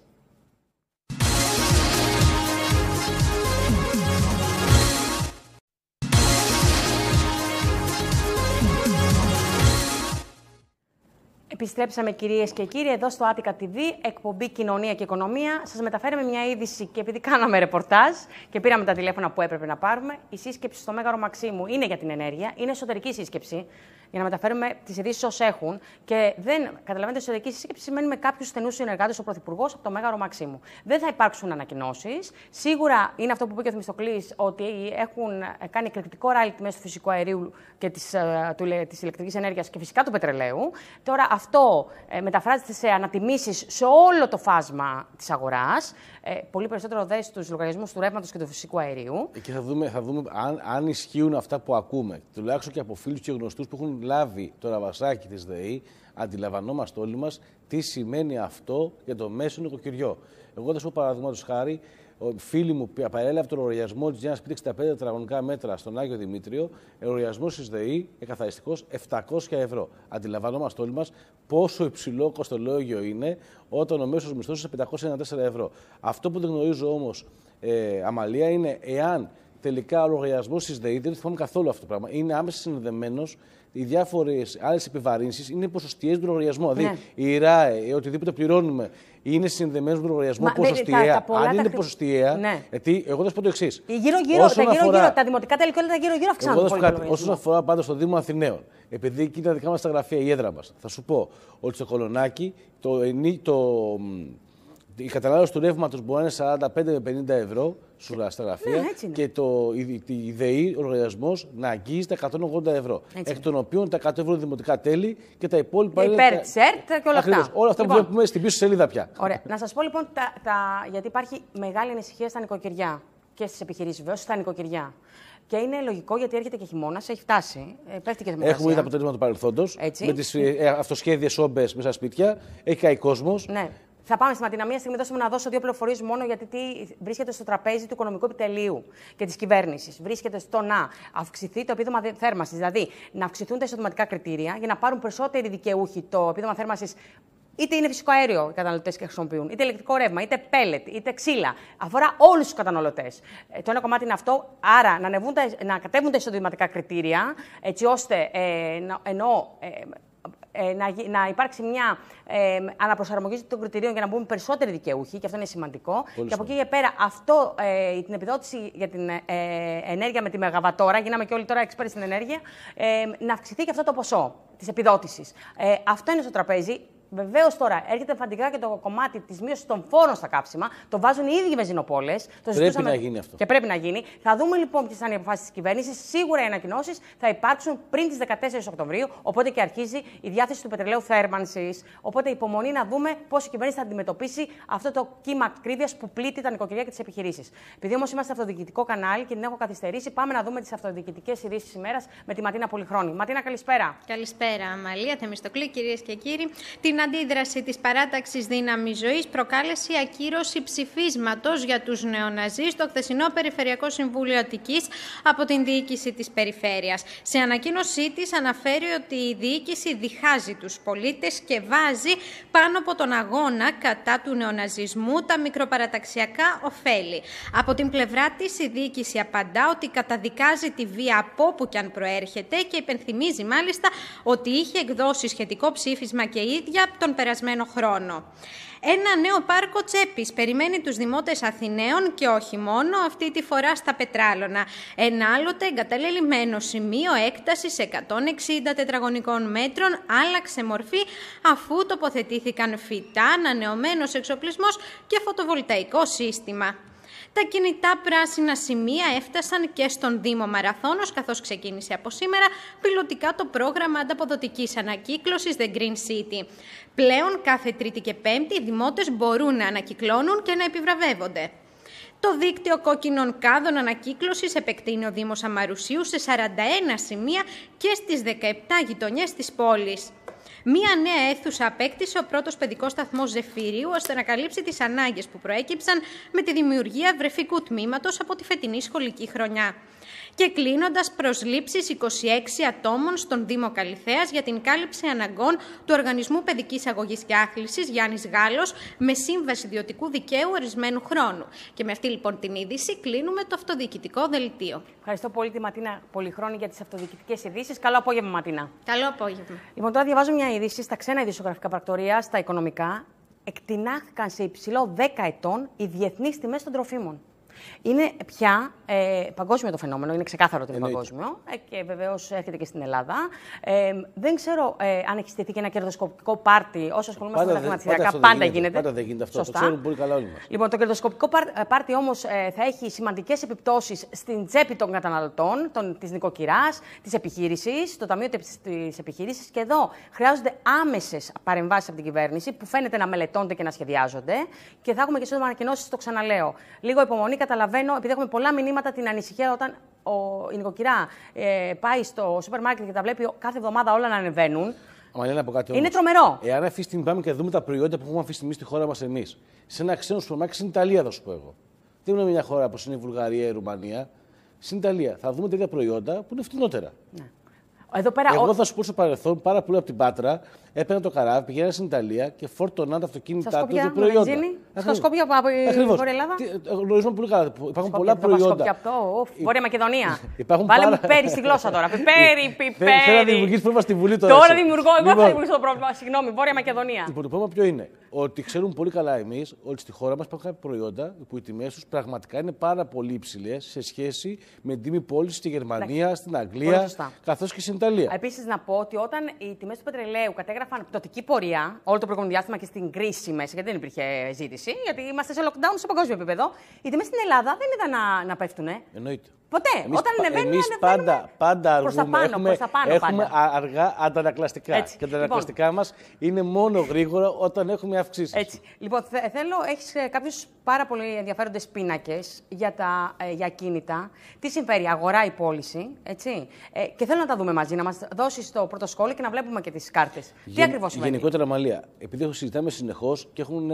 Επιστρέψαμε, κυρίες και κύριοι, εδώ στο Άττικα τι βι, εκπομπή Κοινωνία και Οικονομία. Σας μεταφέραμε μια είδηση και επειδή κάναμε ρεπορτάζ και πήραμε τα τηλέφωνα που έπρεπε να πάρουμε, η σύσκεψη στο Μέγαρο Μαξίμου είναι για την ενέργεια, είναι εσωτερική σύσκεψη, για να μεταφέρουμε τις ειδήσεις ως έχουν. Και δεν καταλαβαίνετε, εσωτερική σύσκεψη σημαίνει με κάποιους στενούς συνεργάτες ο Πρωθυπουργός από το Μέγαρο Μαξίμου. Δεν θα υπάρξουν ανακοινώσεις. Σίγουρα είναι αυτό που είπε και ο Θεμιστοκλής, ότι έχουν κάνει εκρηκτικό ράλι τιμές του φυσικού αερίου και της, της ηλεκτρικής ενέργειας και φυσικά του πετρελαίου. Τώρα, αυτό ε, μεταφράζεται σε ανατιμήσεις σε όλο το φάσμα της αγοράς. Ε, πολύ περισσότερο δε στους λογαριασμούς του ρεύματος και του φυσικού αερίου. Εκεί θα δούμε, θα δούμε αν, αν ισχύουν αυτά που ακούμε. Τουλάχιστον και από φίλους και γνωστούς που έχουν λάβει το ραβασάκι της ΔΕΗ, αντιλαμβανόμαστε όλοι μας τι σημαίνει αυτό για το μέσο νοικοκυριό. Εγώ θα σου πω παραδείγματος χάρη, φίλοι μου που παρέλαβε τον λογαριασμό της για ένα σπίτι εξήντα πέντε τετραγωνικά μέτρα στον Άγιο Δημήτριο, ο λογαριασμός της ΔΕΗ, εκαθαριστικός, επτακόσια ευρώ. Αντιλαμβανόμαστε όλοι μας πόσο υψηλό κοστολόγιο είναι όταν ο μέσος μισθός είναι πεντακόσια ενενήντα τέσσερα ευρώ. Αυτό που δεν γνωρίζω όμως, ε, Αμαλία, είναι εάν τελικά ο λογαριασμός της ΔΕΗ, δεν θυμάμαι καθόλου αυτό το πράγμα, είναι άμεσα συνδεδεμένος. Οι διάφορες άλλες επιβαρύνσεις είναι ποσοστιαίες του λογαριασμού. Δηλαδή, ναι, η ΡΑΕ, οτιδήποτε πληρώνουμε, είναι συνδεδεμένο με τον λογαριασμό ποσοστιαία. Αν είναι ποσοστιαία, ναι, γιατί εγώ θα σου πω το εξής. Γύρω-γύρω, τα, αφορά... τα δημοτικά τελικά όλα τα γύρω-γύρω αυξάνονται. Εγώ θα σου πω κάτι. Όσον αφορά πάντως στο Δήμο Αθηναίων, επειδή εκεί είναι τα δικά μας τα γραφεία, η έδρα μας, θα σου πω ότι στο Κολονάκι το, το, η κατανάλωση του ρεύματος μπορεί να είναι σαράντα πέντε με πενήντα ευρώ. Στα γραφεία, ναι, και το, η, η ΔΕΗ, ο λογαριασμός, να αγγίζει τα εκατόν ογδόντα ευρώ. Έτσι. Εκ των οποίων τα εκατό ευρώ δημοτικά τέλη και τα υπόλοιπα. Υπέρ τα... τσέρτ και όλα ακριβώς, αυτά. Όλα αυτά λοιπόν, που βλέπουμε στην πίσω σελίδα πια. Ωραία. Να σας πω λοιπόν, τα, τα... γιατί υπάρχει μεγάλη ανησυχία στα νοικοκυριά και στις επιχειρήσεις, βέβαια, στα νοικοκυριά. Και είναι λογικό γιατί έρχεται και χειμώνας, έχει φτάσει. Πέφτει και θερμοκρασία. Έχουμε δει τα αποτέλεσμα του παρελθόντος. Με τις αυτοσχέδιες όμπες μέσα σπίτια. Έχει καεί κόσμος. Ναι. Θα πάμε στη Ματίνα. Μία στιγμή δώσαμε να δώσω δύο πληροφορίες μόνο, γιατί τι βρίσκεται στο τραπέζι του οικονομικού επιτελείου και της κυβέρνησης. Βρίσκεται στο να αυξηθεί το επίδομα θέρμανσης, δηλαδή να αυξηθούν τα εισοδηματικά κριτήρια για να πάρουν περισσότεροι δικαιούχοι το επίδομα θέρμανσης. Είτε είναι φυσικό αέριο οι καταναλωτές και χρησιμοποιούν, είτε ηλεκτρικό ρεύμα, είτε πέλετ, είτε ξύλα. Αφορά όλους τους καταναλωτές. Ε, το ένα κομμάτι είναι αυτό. Άρα, να, τα, να κατέβουν τα εισοδηματικά κριτήρια, έτσι ώστε ε, να, εννοώ, ε, Να, να υπάρξει μια ε, αναπροσαρμογή των κριτηρίων για να μπουν περισσότεροι δικαιούχοι, και αυτό είναι σημαντικό. Πολύ και από εκεί και πέρα, αυτό, ε, την επιδότηση για την ε, ενέργεια με τη μεγαβατόρα, γίναμε και όλοι τώρα εξπέρι στην ενέργεια, ε, να αυξηθεί και αυτό το ποσό της επιδότησης. Ε, αυτό είναι στο τραπέζι. Βεβαίως τώρα έρχεται φαντικά και το κομμάτι της μείωσης των φόρων στα κάψιμα. Το βάζουν οι ίδιοι βενζινοπόλες. Το ζητούσαμε να γίνει αυτό. Και πρέπει να γίνει. Θα δούμε λοιπόν ποιες θα είναι οι αποφάσεις της κυβέρνησης. Σίγουρα οι ανακοινώσεις θα υπάρξουν πριν τις δεκατέσσερις Οκτωβρίου. Οπότε και αρχίζει η διάθεση του πετρελαίου θέρμανσης. Οπότε υπομονή να δούμε πώς η κυβέρνηση θα αντιμετωπίσει αυτό το κύμα ακρίβειας που πλήττει τα νοικοκυριά και τις επιχειρήσεις. Επειδή όμως είμαστε αυτοδιοικητικό κανάλι και την έχω καθυστερήσει, πάμε να δούμε τις αυτοδιοικητικές ειδήσεις ημέρας με τη Ματίνα Πολυχρόνη. Ματίνα, καλησπέρα. Καλησπέρα, Αμαλία, Θεμιστοκλή, κυρίες και κύριοι. Αντίδραση της παράταξης Δύναμης Ζωής προκάλεσε η ακύρωση ψηφίσματος για τους νεοναζί στο χθεσινό Περιφερειακό Συμβουλιοτικής από την διοίκηση της Περιφέρειας. Σε ανακοίνωσή της αναφέρει ότι η διοίκηση διχάζει τους πολίτες και βάζει πάνω από τον αγώνα κατά του νεοναζισμού τα μικροπαραταξιακά ωφέλη. Από την πλευρά της, η διοίκηση απαντά ότι καταδικάζει τη βία από όπου και αν προέρχεται και υπενθυμίζει μάλιστα ότι είχε εκδώσει σχετικό ψήφισμα και ίδια τον περασμένο χρόνο. Ένα νέο πάρκο τσέπης περιμένει τους δημότες Αθηναίων και όχι μόνο, αυτή τη φορά στα Πετράλωνα. Ένα άλλοτε εγκαταλελειμμένο σημείο έκτασης εκατόν εξήντα τετραγωνικών μέτρων άλλαξε μορφή αφού τοποθετήθηκαν φυτά, ανανεωμένος εξοπλισμός και φωτοβολταϊκό σύστημα. Τα κινητά πράσινα σημεία έφτασαν και στον Δήμο Μαραθώνος, καθώς ξεκίνησε από σήμερα πιλωτικά το πρόγραμμα ανταποδοτικής ανακύκλωσης The Green City. Πλέον κάθε Τρίτη και Πέμπτη οι δημότες μπορούν να ανακυκλώνουν και να επιβραβεύονται. Το δίκτυο κόκκινων κάδων ανακύκλωσης επεκτείνει ο Δήμος Αμαρουσίου σε σαράντα ένα σημεία και στις δεκαεπτά γειτονιές της πόλης. Μία νέα αίθουσα απέκτησε ο πρώτος παιδικός σταθμός Ζεφυρίου, ώστε να καλύψει τις ανάγκες που προέκυψαν με τη δημιουργία βρεφικού τμήματος από τη φετινή σχολική χρονιά. Και κλείνοντας, προσλήψεις είκοσι έξι ατόμων στον Δήμο Καλυθέας για την κάλυψη αναγκών του Οργανισμού Παιδικής Αγωγής και Άθλησης Γιάννη Γκάλο με σύμβαση ιδιωτικού δικαίου ορισμένου χρόνου. Και με αυτή λοιπόν την είδηση κλείνουμε το αυτοδιοικητικό δελτίο. Ευχαριστώ πολύ τη Ματίνα Πολυχρόνη για τις αυτοδιοικητικές ειδήσεις. Καλό απόγευμα, Ματίνα. Καλό απόγευμα. Λοιπόν, τώρα διαβάζω μια είδηση στα ξένα ειδησιογραφικά πρακτορία, στα οικονομικά. Εκτινάχθηκαν σε υψηλό δέκα ετών οι διεθνείς τιμές των τροφίμων. Είναι πια ε, παγκόσμιο το φαινόμενο, είναι ξεκάθαρο ότι είναι παγκόσμιο ε, και βεβαίως έρχεται και στην Ελλάδα. Ε, δεν ξέρω ε, αν έχει στηθεί και ένα κερδοσκοπικό πάρτι. Όσο ασχολούμαστε με τα χρηματιστηριακά, πάντα, πάντα, πάντα γίνεται. Πάντα δεν γίνεται αυτό. Σωστά. Το ξέρουν πολύ καλά όλοι μας. Λοιπόν, το κερδοσκοπικό πάρτι όμως ε, θα έχει σημαντικές επιπτώσεις στην τσέπη των καταναλωτών, της νοικοκυράς, της επιχείρησης, το Ταμείο της Επιχείρησης. Και εδώ χρειάζονται άμεσες παρεμβάσεις από την κυβέρνηση που φαίνεται να μελετώνται και να σχεδιάζονται. Και θα έχουμε και σύντομα ανακοινώσεις, το ξαναλέω. Λίγο υπομονή. Καταλαβαίνω, επειδή έχουμε πολλά μηνύματα, την ανησυχία όταν ο, η νοικοκυρά ε, πάει στο σούπερ μάρκετ και τα βλέπει κάθε εβδομάδα όλα να ανεβαίνουν. Αμαλένα, από κάτι όμως. Είναι τρομερό. Εάν αυτή τη στιγμή πάμε και δούμε τα προϊόντα που έχουμε αυτή τη στιγμή στη χώρα μας εμείς, σε ένα ξένο σούπερ μάρκετ στην Ιταλία, θα σου πω εγώ. Δεν είναι μια χώρα όπως είναι η Βουλγαρία, η Ρουμανία. Στην Ιταλία θα δούμε τέτοια προϊόντα που είναι φτηνότερα. Ναι. Εδώ πέρα εγώ ο... θα σου πω στο παρελθόν πάρα πολύ από την Πάτρα, έπαιρνα το καράβι, πήγαινα στην Ιταλία και φόρτωναν τα αυτοκίνητά του με προϊόντα. Στα Σκόπια από την Βόρεια Ελλάδα. Γνωρίζουμε πολύ καλά. Υπάρχουν Σκόπια, πολλά προϊόντα. Σκόπια από το Υ... Βόρεια Μακεδονία. Βάλε πάρα... μου πιπέρι στη γλώσσα τώρα. Πιπέρι, πιπέρι. Θέλω να δημιουργήσει πρόβλημα στη Βουλή τώρα. Τώρα δημιουργώ. Εγώ θα δημιουργήσω το πρόβλημα. Συγγνώμη, Βόρεια Μακεδονία. Το πρόβλημα ποιο είναι. Ότι ξέρουμε πολύ καλά εμείς ότι στη χώρα μας υπάρχουν προϊόντα που οι τιμές τους πραγματικά είναι πάρα πολύ υψηλές σε σχέση με την τιμή πώλησης στη Γερμανία, στην Αγγλία καθώς και στην Ιταλία. Επίσης να πω ότι όταν οι τιμές του πετρελαίου κατέγραφαν πτωτική πορεία όλο το προηγούμενο διάστημα και στην κρίση μέσα, γιατί δεν υπήρχε ζήτηση, γιατί είμαστε σε lockdown σε παγκόσμιο επίπεδο, οι τιμές στην Ελλάδα δεν είδαν να, να πέφτουνε. Εννοείται. Ποτέ. Εμείς, όταν ανεβαίνουμε, εμείς πάντα, πάντα αργούμε. Προς τα πάνω, έχουμε, προς τα πάνω, έχουμε πάντα. Αργά αντανακλαστικά. Έτσι. Και τα αντανακλαστικά λοιπόν. μας είναι μόνο γρήγορα όταν έχουμε αυξήσεις. Έτσι. Λοιπόν, θέλω, έχεις κάποιους πάρα πολύ ενδιαφέροντες πίνακες για, τα, για κίνητα. Τι συμφέρει, αγορά ή πώληση. Έτσι. Ε, και θέλω να τα δούμε μαζί, να μας δώσεις το πρώτο σχόλιο και να βλέπουμε και τις κάρτες. Γεν, τι ακριβώς σημαίνει. Γενικότερα, Μαλία, επειδή συζητάμε συνεχώς και έχουν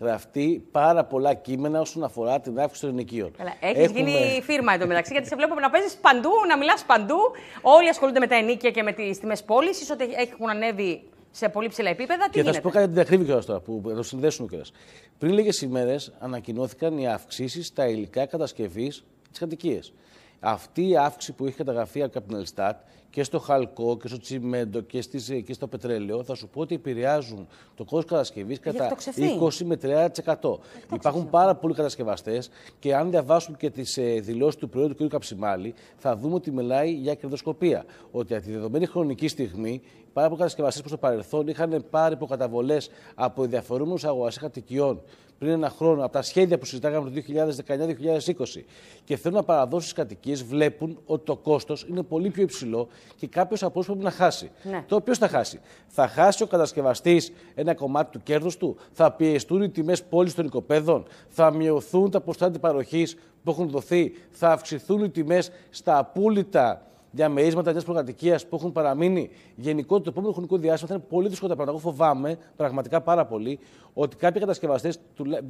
γραφτεί πάρα πολλά κείμενα όσον αφορά την αύξηση των ενοικίων. Έχεις Έχουμε... γίνει φίρμα εντωμεταξύ, γιατί σε βλέπουμε να παίζεις παντού, να μιλάς παντού. Όλοι ασχολούνται με τα ενίκια και με τις τιμές πώλησης, ότι έχουν ανέβει σε πολύ ψηλά επίπεδα. Τι και γίνεται? Θα σου πω κάτι την ακρίβεια κιόλας τώρα, που το συνδέσουν κιόλας. Πριν λίγες ημέρες ανακοινώθηκαν οι αυξήσεις στα υλικά κατασκευής της κατοικίας. Αυτή η αύξηση που έχει καταγραφεί από την Ελστάτ και στο χαλκό και στο τσιμέντο και, στις, και στο πετρέλαιο, θα σου πω ότι επηρεάζουν το κόστος κατασκευής κατά είκοσι με τριάντα τοις εκατό. Υπάρχουν πάρα πολλοί κατασκευαστές και αν διαβάσουν και τις ε, δηλώσεις του Προέδρου του κ. Καψιμάλη, θα δούμε ότι μιλάει για κερδοσκοπία. Ότι από τη δεδομένη χρονική στιγμή, πάρα πολλοί κατασκευαστές προς το παρελθόν είχαν πάρει υποκαταβολές από ενδιαφερόμενους αγοραστές κατοικιών πριν ένα χρόνο, από τα σχέδια που συζητάγαμε το δύο χιλιάδες δεκαεννιά με δύο χιλιάδες είκοσι και θέλουν να παραδώσουν στις κατοικίες, βλέπουν ότι το κόστος είναι πολύ πιο υψηλό και κάποιος από όσους πρέπει να χάσει. Ναι. Το οποίο θα χάσει. Θα χάσει ο κατασκευαστής ένα κομμάτι του κέρδους του, θα πιεστούν οι τιμές πώλησης των οικοπαίδων, θα μειωθούν τα ποσοστά αντιπαροχής που έχουν δοθεί, θα αυξηθούν οι τιμές στα απούλητα διαμερίσματα μια προκατοικία που έχουν παραμείνει. Γενικότερα το επόμενο χρονικό διάστημα θα είναι πολύ δύσκολο τα πράγματα. Εγώ φοβάμαι πραγματικά πάρα πολύ ότι κάποιοι κατασκευαστές,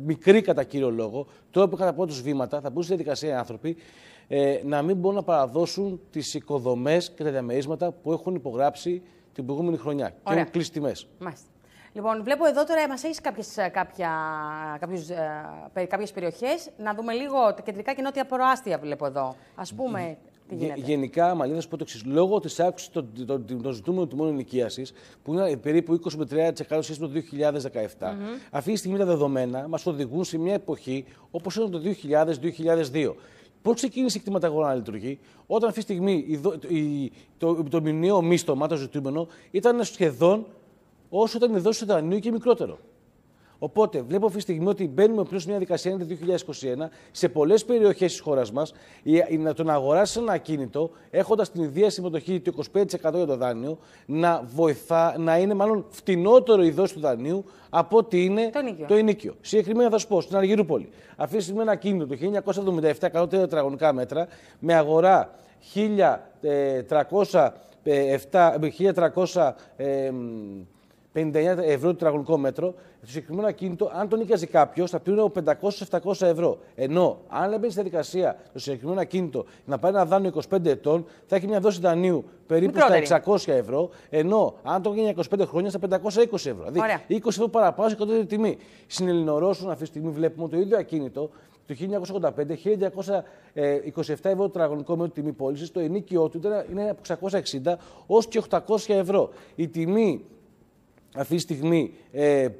μικροί κατά κύριο λόγο, τώρα που είχαν από τους βήματα, θα μπουν στη διαδικασία οι άνθρωποι ε, να μην μπορούν να παραδώσουν τις οικοδομές και τα διαμερίσματα που έχουν υπογράψει την προηγούμενη χρονιά. Ωραία. Και έχουν κλείσει τιμές. Μάλιστα. Λοιπόν, βλέπω εδώ τώρα μας έχεις κάποιες, κάποια, κάποιους, ε, κάποιες περιοχές. Να δούμε λίγο τα κεντρικά και νότια προάστια, βλέπω εδώ. Ας πούμε. Γενικά, Μαλή, θα σου πω το εξής. Λόγω της αύξησης των ζητούμενων τιμών ενοικίασης, που είναι περίπου είκοσι με τριάντα τοις εκατό σχέση με το δύο χιλιάδες δεκαεπτά, mm-hmm. αυτή τη στιγμή τα δεδομένα μας οδηγούν σε μια εποχή όπως ήταν το δύο χιλιάδες με δύο χιλιάδες δύο. Πώς ξεκίνησε η κτηματαγορά να λειτουργεί, όταν αυτή τη στιγμή το, το, το μηνιαίο μίστομα, το ζητούμενο, ήταν σχεδόν όσο ήταν η δόση του δανείου και μικρότερο. Οπότε, βλέπω αυτή τη στιγμή ότι μπαίνουμε πλέον σε μια δικασία είναι το δύο χιλιάδες είκοσι ένα σε πολλές περιοχές της χώρας μας. Το να αγοράσεις ένα ακίνητο έχοντας την ίδια συμμετοχή του είκοσι πέντε τοις εκατό για το δάνειο να βοηθά, να είναι μάλλον φτηνότερο η δόση του δανείου από ότι είναι το ενοίκιο. Συγκεκριμένα θα σου πω στην Αργυρούπολη. Αυτή τη στιγμή ένα ακίνητο το χίλια εννιακόσια εβδομήντα επτά, εκατό τετραγωνικά μέτρα, με αγορά χίλια τριακόσια πενήντα εννέα ευρώ τετραγωνικό μέτρο, το συγκεκριμένο ακίνητο, αν τον νοικιάζει κάποιος, θα πλήρωνε πεντακόσια με επτακόσια ευρώ. Ενώ, αν έμπαινε στη διαδικασία το συγκεκριμένο ακίνητο να πάρει ένα δάνειο είκοσι πέντε ετών, θα έχει μια δόση δανείου περίπου Μικρότερη. στα εξακόσια ευρώ, ενώ αν το γίνει είκοσι πέντε χρόνια στα πεντακόσια είκοσι ευρώ. Δηλαδή, είκοσι ευρώ παραπάνω σε κοντότερη τιμή. Στην Ελληνορώσουν αυτή τη στιγμή βλέπουμε το ίδιο ακίνητο. Το χίλια εννιακόσια ογδόντα πέντε, χίλια διακόσια είκοσι επτά ευρώ τετραγωνικό μέτρο τιμή πώλησης, το ενοίκιό του είναι από εξακόσια εξήντα έως και οκτακόσια ευρώ. Η τιμή αυτή τη στιγμή ε, ε,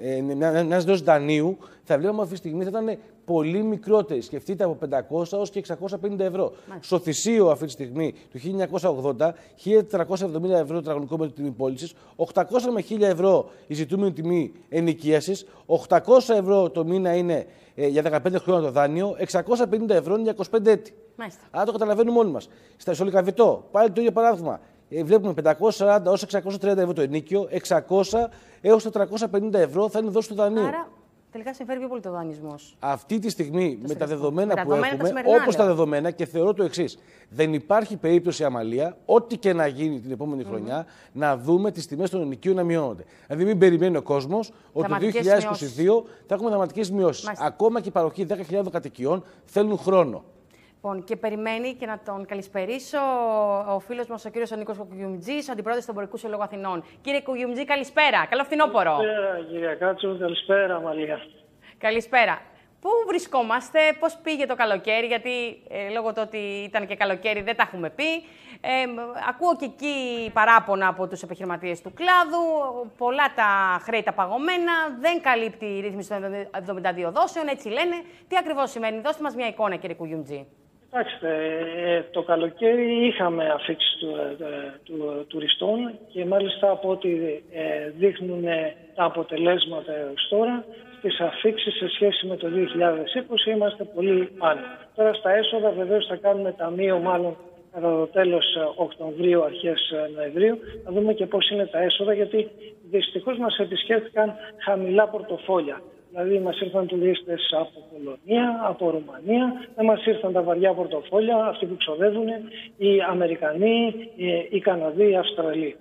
ε, μια δόση δανείου, θα βλέπουμε αυτή τη στιγμή θα ήταν πολύ μικρότερη. Σκεφτείτε από πεντακόσια έως και εξακόσια πενήντα ευρώ. Μάλιστα. Στο Θησίο αυτή τη στιγμή του χίλια εννιακόσια ογδόντα, χίλια τετρακόσια εβδομήντα ευρώ τετραγωνικό μέτρο τιμή πώλησης, οκτακόσια με χίλια ευρώ η ζητούμενη τιμή ενοικίασης, οκτακόσια ευρώ το μήνα είναι ε, για δεκαπέντε χρόνια το δάνειο, εξακόσια πενήντα ευρώ είναι για είκοσι πέντε έτη. Μάλιστα. Άρα το καταλαβαίνουμε όλοι μας. Στα Σολυκαβητό, πάλι το ίδιο παράδειγμα. Βλέπουμε πεντακόσια σαράντα έως εξακόσια τριάντα ευρώ το ενίκιο, εξακόσια έως τετρακόσια πενήντα ευρώ θα είναι δόση του δανείου. Άρα τελικά συμφέρει πιο πολύ το δανεισμός. Αυτή τη στιγμή το με τα δεδομένα που δεδομένα έχουμε, όπως τα δεδομένα, και θεωρώ το εξής. Δεν υπάρχει περίπτωση, Αμαλία, ό,τι και να γίνει την επόμενη mm-hmm. χρονιά, να δούμε τις τιμές των ενοικίων να μειώνονται. Δηλαδή, μην περιμένει ο κόσμος ότι το δύο χιλιάδες είκοσι δύο μειώσεις. θα έχουμε δραματικές μειώσεις. Μάλιστα. Ακόμα και η παροχή δέκα χιλιάδων κατοικιών θέλουν χρόνο. Λοιπόν, και περιμένει και να τον καλησπερίσω ο φίλος μας ο κύριος Νίκος Κουγιουμτζής, αντιπρόεδρος του Εμπορικού Συλλόγου Αθηνών. Κύριε Κουγιουμτζή, καλησπέρα. Καλό φθινόπωρο. Καλησπέρα, κύριε Κάτσου. Καλησπέρα, Μαλία. Καλησπέρα. Πού βρισκόμαστε, πώς πήγε το καλοκαίρι, γιατί ε, λόγω του ότι ήταν και καλοκαίρι δεν τα έχουμε πει. Ε, ακούω και εκεί παράπονα από τους επιχειρηματίες του κλάδου, πολλά τα χρέη τα παγωμένα, δεν καλύπτει η ρύθμιση των εβδομήντα δύο δόσεων, έτσι λένε. Τι ακριβώς σημαίνει, δώστε μας μια εικόνα, κύριε Κουγιουμτζή. Κοιτάξτε, το καλοκαίρι είχαμε αφήξεις του, του, του, τουριστών και μάλιστα από ό,τι δείχνουν τα αποτελέσματα έως τώρα, τις αφήξεις σε σχέση με το δύο χιλιάδες είκοσι είμαστε πολύ πάνω. Τώρα στα έσοδα βεβαίως θα κάνουμε ταμείο μάλλον κατά το τέλος Οκτωβρίου, αρχές Νοεμβρίου. Θα δούμε και πώς είναι τα έσοδα, γιατί δυστυχώς μας επισκέφθηκαν χαμηλά πορτοφόλια. Δηλαδή μας ήρθαν τουρίστες από Πολωνία, από Ρουμανία, δεν μας ήρθαν τα βαριά πορτοφόλια, αυτοί που ξοδεύουν, οι Αμερικανοί, οι Καναδοί, οι Αυστραλοί.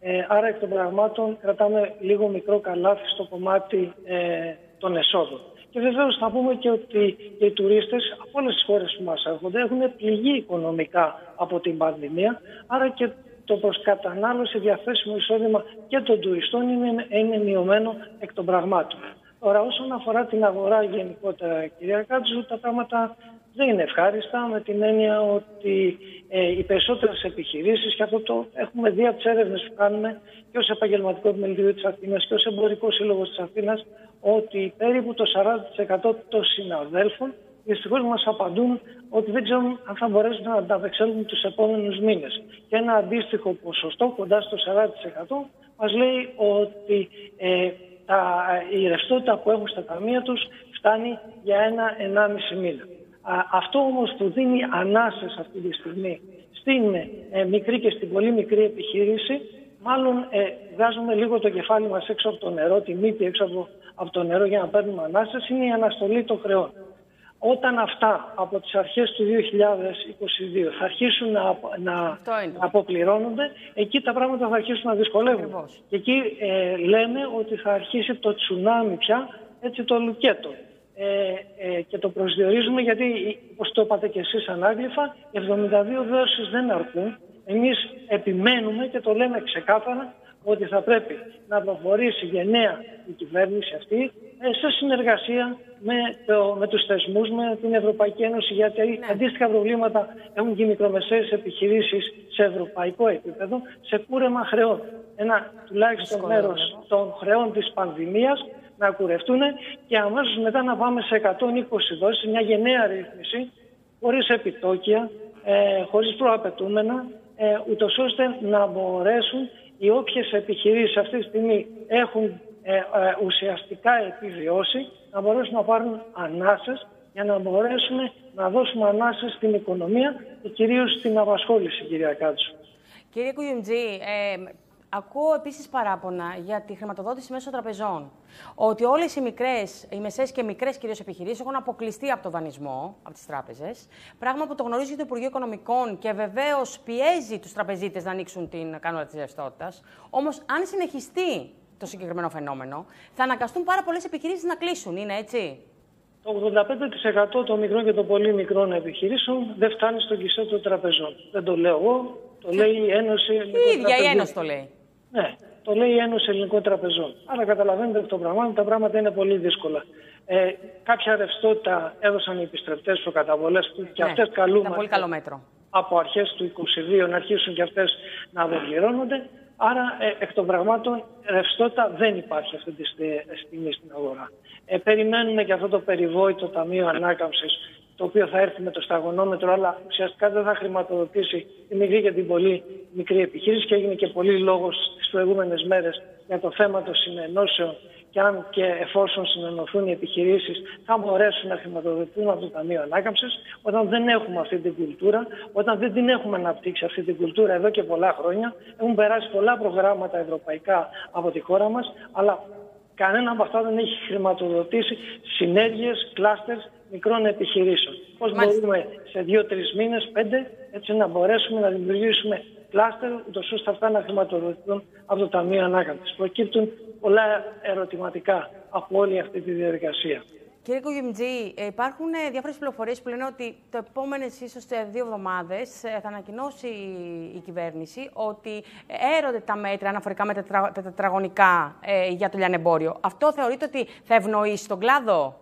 Ε, άρα εκ των πραγμάτων κρατάμε λίγο μικρό καλάθι στο κομμάτι ε, των εσόδων. Και βεβαίως θα πούμε και ότι και οι τουρίστες από όλες τις χώρες που μας έρχονται έχουν πληγεί οικονομικά από την πανδημία, άρα και το προς κατανάλωση διαθέσιμο εισόδημα και των τουριστών είναι, είναι μειωμένο εκ των πραγμάτων. Τώρα, όσον αφορά την αγορά γενικότερα, κυρία Κάτζου, τα πράγματα δεν είναι ευχάριστα, με την έννοια ότι ε, οι περισσότερες επιχειρήσεις, και αυτό το έχουμε δει από τις έρευνες που κάνουμε και ως Επαγγελματικό Επιμελητήριο της Αθήνας και ως Εμπορικός Σύλλογος της Αθήνας, ότι περίπου το σαράντα τοις εκατό των συναδέλφων δυστυχώς μας απαντούν ότι δεν ξέρουν αν θα μπορέσουν να ανταπεξέλθουν τους επόμενους μήνες. Και ένα αντίστοιχο ποσοστό, κοντά στο σαράντα τοις εκατό, μας λέει ότι ε, Τα, η ρευστότητα που έχουν στα ταμεία τους φτάνει για ένα-ενάμιση μήνα. Α, αυτό όμως που δίνει ανάσες αυτή τη στιγμή στην ε, μικρή και στην πολύ μικρή επιχείρηση, μάλλον ε, βγάζουμε λίγο το κεφάλι μας έξω από το νερό, τη μύτη έξω από, από το νερό για να παίρνουμε ανάσες, είναι η αναστολή των χρεών. Όταν αυτά από τις αρχές του δύο χιλιάδες είκοσι δύο θα αρχίσουν να, να αποπληρώνονται, εκεί τα πράγματα θα αρχίσουν να δυσκολεύουν. Και εκεί ε, λέμε ότι θα αρχίσει το τσουνάμι πια, έτσι το λουκέτο. Ε, ε, και το προσδιορίζουμε γιατί, όπως το είπατε και εσείς ανάγλυφα, οι εβδομήντα δύο δόσεις δεν αρκούν. Εμείς επιμένουμε και το λέμε ξεκάθαρα ότι θα πρέπει να προχωρήσει γενναία η κυβέρνηση αυτή σε συνεργασία με, το, με τους θεσμούς, με την Ευρωπαϊκή Ένωση, γιατί ναι. αντίστοιχα προβλήματα έχουν και οι μικρομεσαίες επιχειρήσεις σε ευρωπαϊκό επίπεδο, σε κούρεμα χρεών. Ένα τουλάχιστον μέρος των χρεών της πανδημίας να κουρευτούν και αμέσως μετά να πάμε σε εκατόν είκοσι δόσεις, μια γενναία ρύθμιση, χωρίς επιτόκια, ε, χωρίς προαπαιτούμενα, ε, ούτως ώστε να μπορέσουν οι όποιες επιχειρήσεις αυτή τη στιγμή έχουν ε, ε, ουσιαστικά επιβιώσει, να μπορέσουν να πάρουν ανάσες για να μπορέσουμε να δώσουμε ανάσες στην οικονομία και κυρίως στην απασχόληση, κυρία Κάτσου. Κύριε Κουγιουμτζή, ε, ακούω επίσης παράπονα για τη χρηματοδότηση μέσω τραπεζών. Ότι όλες οι μικρές, οι μεσαίες και μικρές κυρίως επιχειρήσεις έχουν αποκλειστεί από το δανεισμό, από τις τράπεζες. Πράγμα που το γνωρίζει το Υπουργείο Οικονομικών και βεβαίως πιέζει τους τραπεζίτες να ανοίξουν την κανόνα της ρευστότητας. Όμως, αν συνεχιστεί το συγκεκριμένο φαινόμενο, θα αναγκαστούν πάρα πολλές επιχειρήσεις να κλείσουν, είναι έτσι? Το ογδόντα πέντε τοις εκατό των μικρών και των πολύ μικρών επιχειρήσεων δεν φτάνει στον κησέ των τραπεζών. Δεν το λέω εγώ, το λέει η Ένωση. Η ίδια η Ένωση το λέει. Ναι, το λέει η Ένωση Ελληνικών Τραπεζών. Άρα καταλαβαίνετε αυτό το πράγμα, τα πράγματα είναι πολύ δύσκολα. Ε, κάποια ρευστότητα έδωσαν οι επιστρεπτές προκαταβολές του και ναι, αυτές καλούμε πολύ καλό μέτρο. Από αρχές του είκοσι δύο να αρχίσουν και αυτές να αποπληρώνονται. Άρα ε, εκ των πραγμάτων ρευστότητα δεν υπάρχει αυτή τη στιγμή στην αγορά. Ε, περιμένουμε και αυτό το περιβόητο Ταμείο Ανάκαμψης, το οποίο θα έρθει με το σταγονόμετρο, αλλά ουσιαστικά δεν θα χρηματοδοτήσει τη μικρή και την πολύ μικρή επιχείρηση και έγινε και πολύ λόγος στις προηγούμενες μέρες για το θέμα των συνενώσεων και αν και εφόσον συνενωθούν οι επιχειρήσεις θα μπορέσουν να χρηματοδοτηθούν από το Ταμείο Ανάκαμψης. Όταν δεν έχουμε αυτή την κουλτούρα, όταν δεν την έχουμε αναπτύξει αυτή την κουλτούρα εδώ και πολλά χρόνια, έχουν περάσει πολλά προγράμματα ευρωπαϊκά από τη χώρα μας, αλλά κανένα από αυτά δεν έχει χρηματοδοτήσει συνέργειες, κλάστερς μικρών επιχειρήσεων. Πώς μπορούμε σε δύο-τρεις μήνες, πέντε, έτσι να μπορέσουμε να δημιουργήσουμε κλάστερ, ούτως ώστε αυτά να χρηματοδοτηθούν από το Ταμείο Ανάκαμψης. Προκύπτουν πολλά ερωτηματικά από όλη αυτή τη διαδικασία. Κύριε Κουγιουμτζή, υπάρχουν διάφορες πληροφορίες που λένε ότι το επόμενες ίσως δύο εβδομάδες θα ανακοινώσει η κυβέρνηση ότι έρονται τα μέτρα αναφορικά με τα, τρα, τα τετραγωνικά ε, για το λιανεμπόριο. Αυτό θεωρείτε ότι θα ευνοήσει τον κλάδο?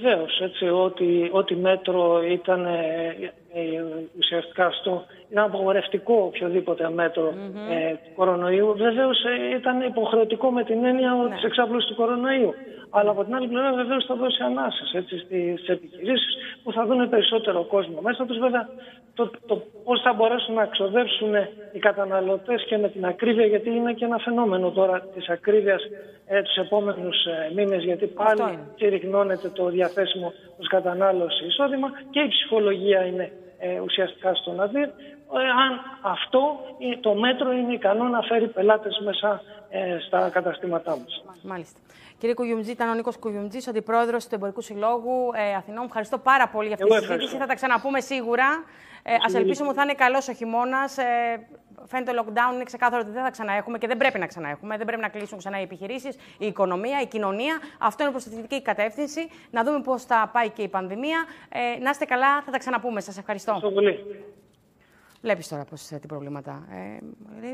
Βεβαίως, έτσι, ότι, ότι μέτρο ήταν ε, ε, ουσιαστικά στο ένα απογορευτικό οποιοδήποτε μέτρο mm-hmm. ε, κορονοϊού. Βεβαίως ε, ήταν υποχρεωτικό με την έννοια ναι. της εξάπλωσης του κορονοϊού. Αλλά από την άλλη πλευρά βεβαίως θα δώσει ανάσες στις επιχειρήσεις που θα δουν περισσότερο κόσμο μέσα τους. Βέβαια το, το πώς θα μπορέσουν να ξοδέψουν οι καταναλωτές και με την ακρίβεια, γιατί είναι και ένα φαινόμενο τώρα της ακρίβειας ε, τους επόμενους ε, μήνες, γιατί πάλι συρριγνώνεται το διαθέσιμο ως κατανάλωση εισόδημα και η ψυχολογία είναι ε, ουσιαστικά στον ΑΔΙΡ. Αν αυτό το μέτρο είναι ικανό να φέρει πελάτες μέσα ε, στα καταστήματά μας. Μάλιστα. Κύριε Κουγιουμτζή, ήταν ο Νίκος Κουγιουμτζής, αντιπρόεδρος του Εμπορικού Συλλόγου ε, Αθηνών. Ευχαριστώ πάρα πολύ για αυτή Εγώ τη συζήτηση. Θα τα ξαναπούμε σίγουρα. Ε, ας ελπίσουμε ότι θα είναι καλός ο χειμώνας. Ε, φαίνεται το lockdown, είναι ξεκάθαρο ότι δεν θα ξαναέχουμε και δεν πρέπει να ξαναέχουμε. Δεν πρέπει να κλείσουν ξανά οι επιχειρήσεις, η οικονομία, η κοινωνία. Αυτό είναι προς τη θετική κατεύθυνση. Να δούμε πώς θα πάει και η πανδημία. Ε, να είστε καλά, θα τα ξαναπούμε. Σας ευχαριστώ. Ευχαριστώ πολύ. Βλέπεις τώρα πώς τι προβλήματα. Ε,